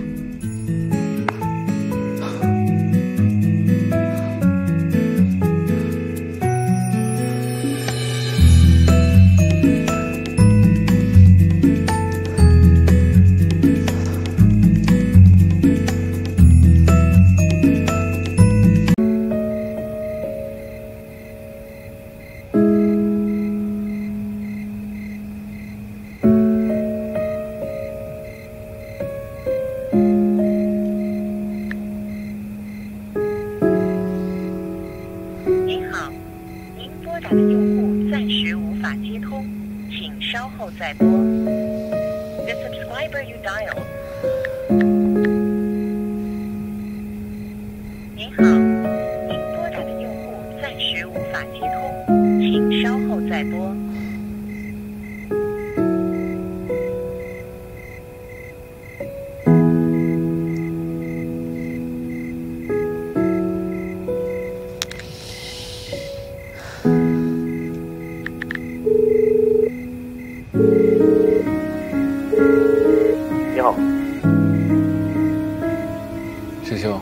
兄，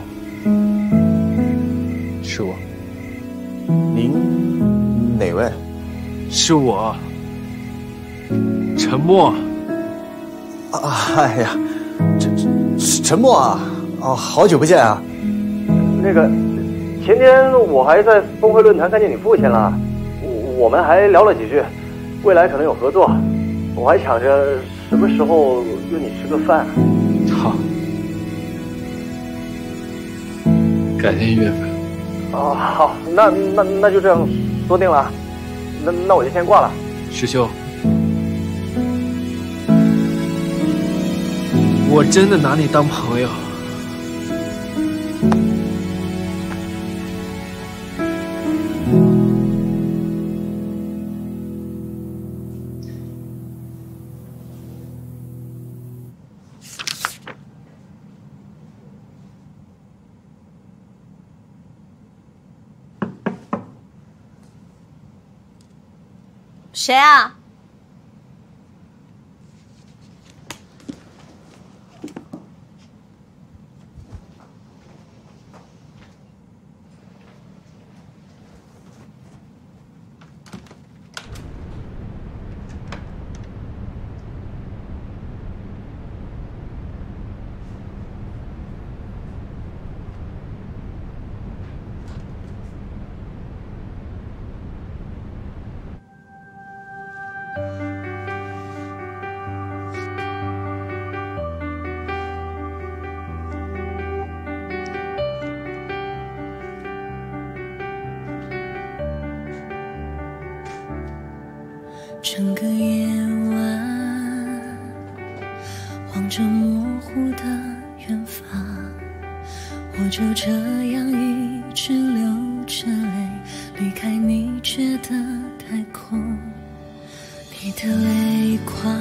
是我。您哪位？是我，陈默。啊，哎呀，陈陈陈默啊，哦，好久不见啊。那个，前天我还在峰会论坛看见你父亲了，我我们还聊了几句，未来可能有合作，我还想着什么时候约你吃个饭。好。 改天一月份。哦，好，那那那就这样说定了。那那我就先挂了。师兄，我真的拿你当朋友。谁啊？整个夜晚，望着模糊的远方，我就这样一直流着泪离开，你觉得太空，你的泪光，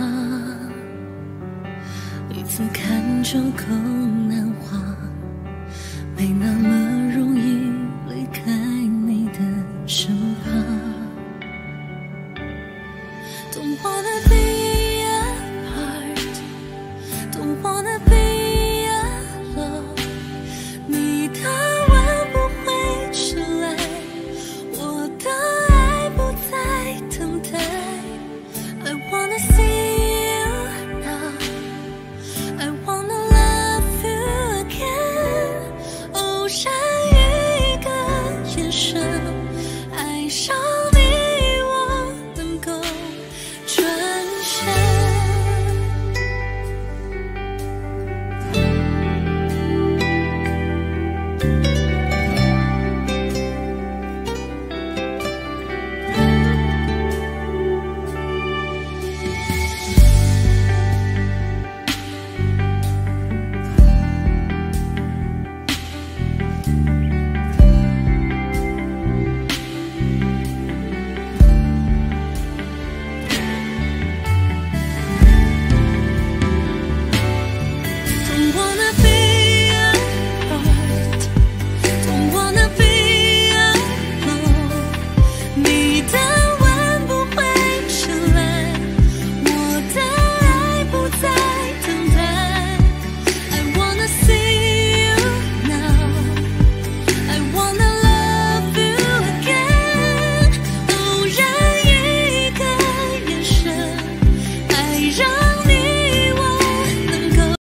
一次看着够难忘，没那么。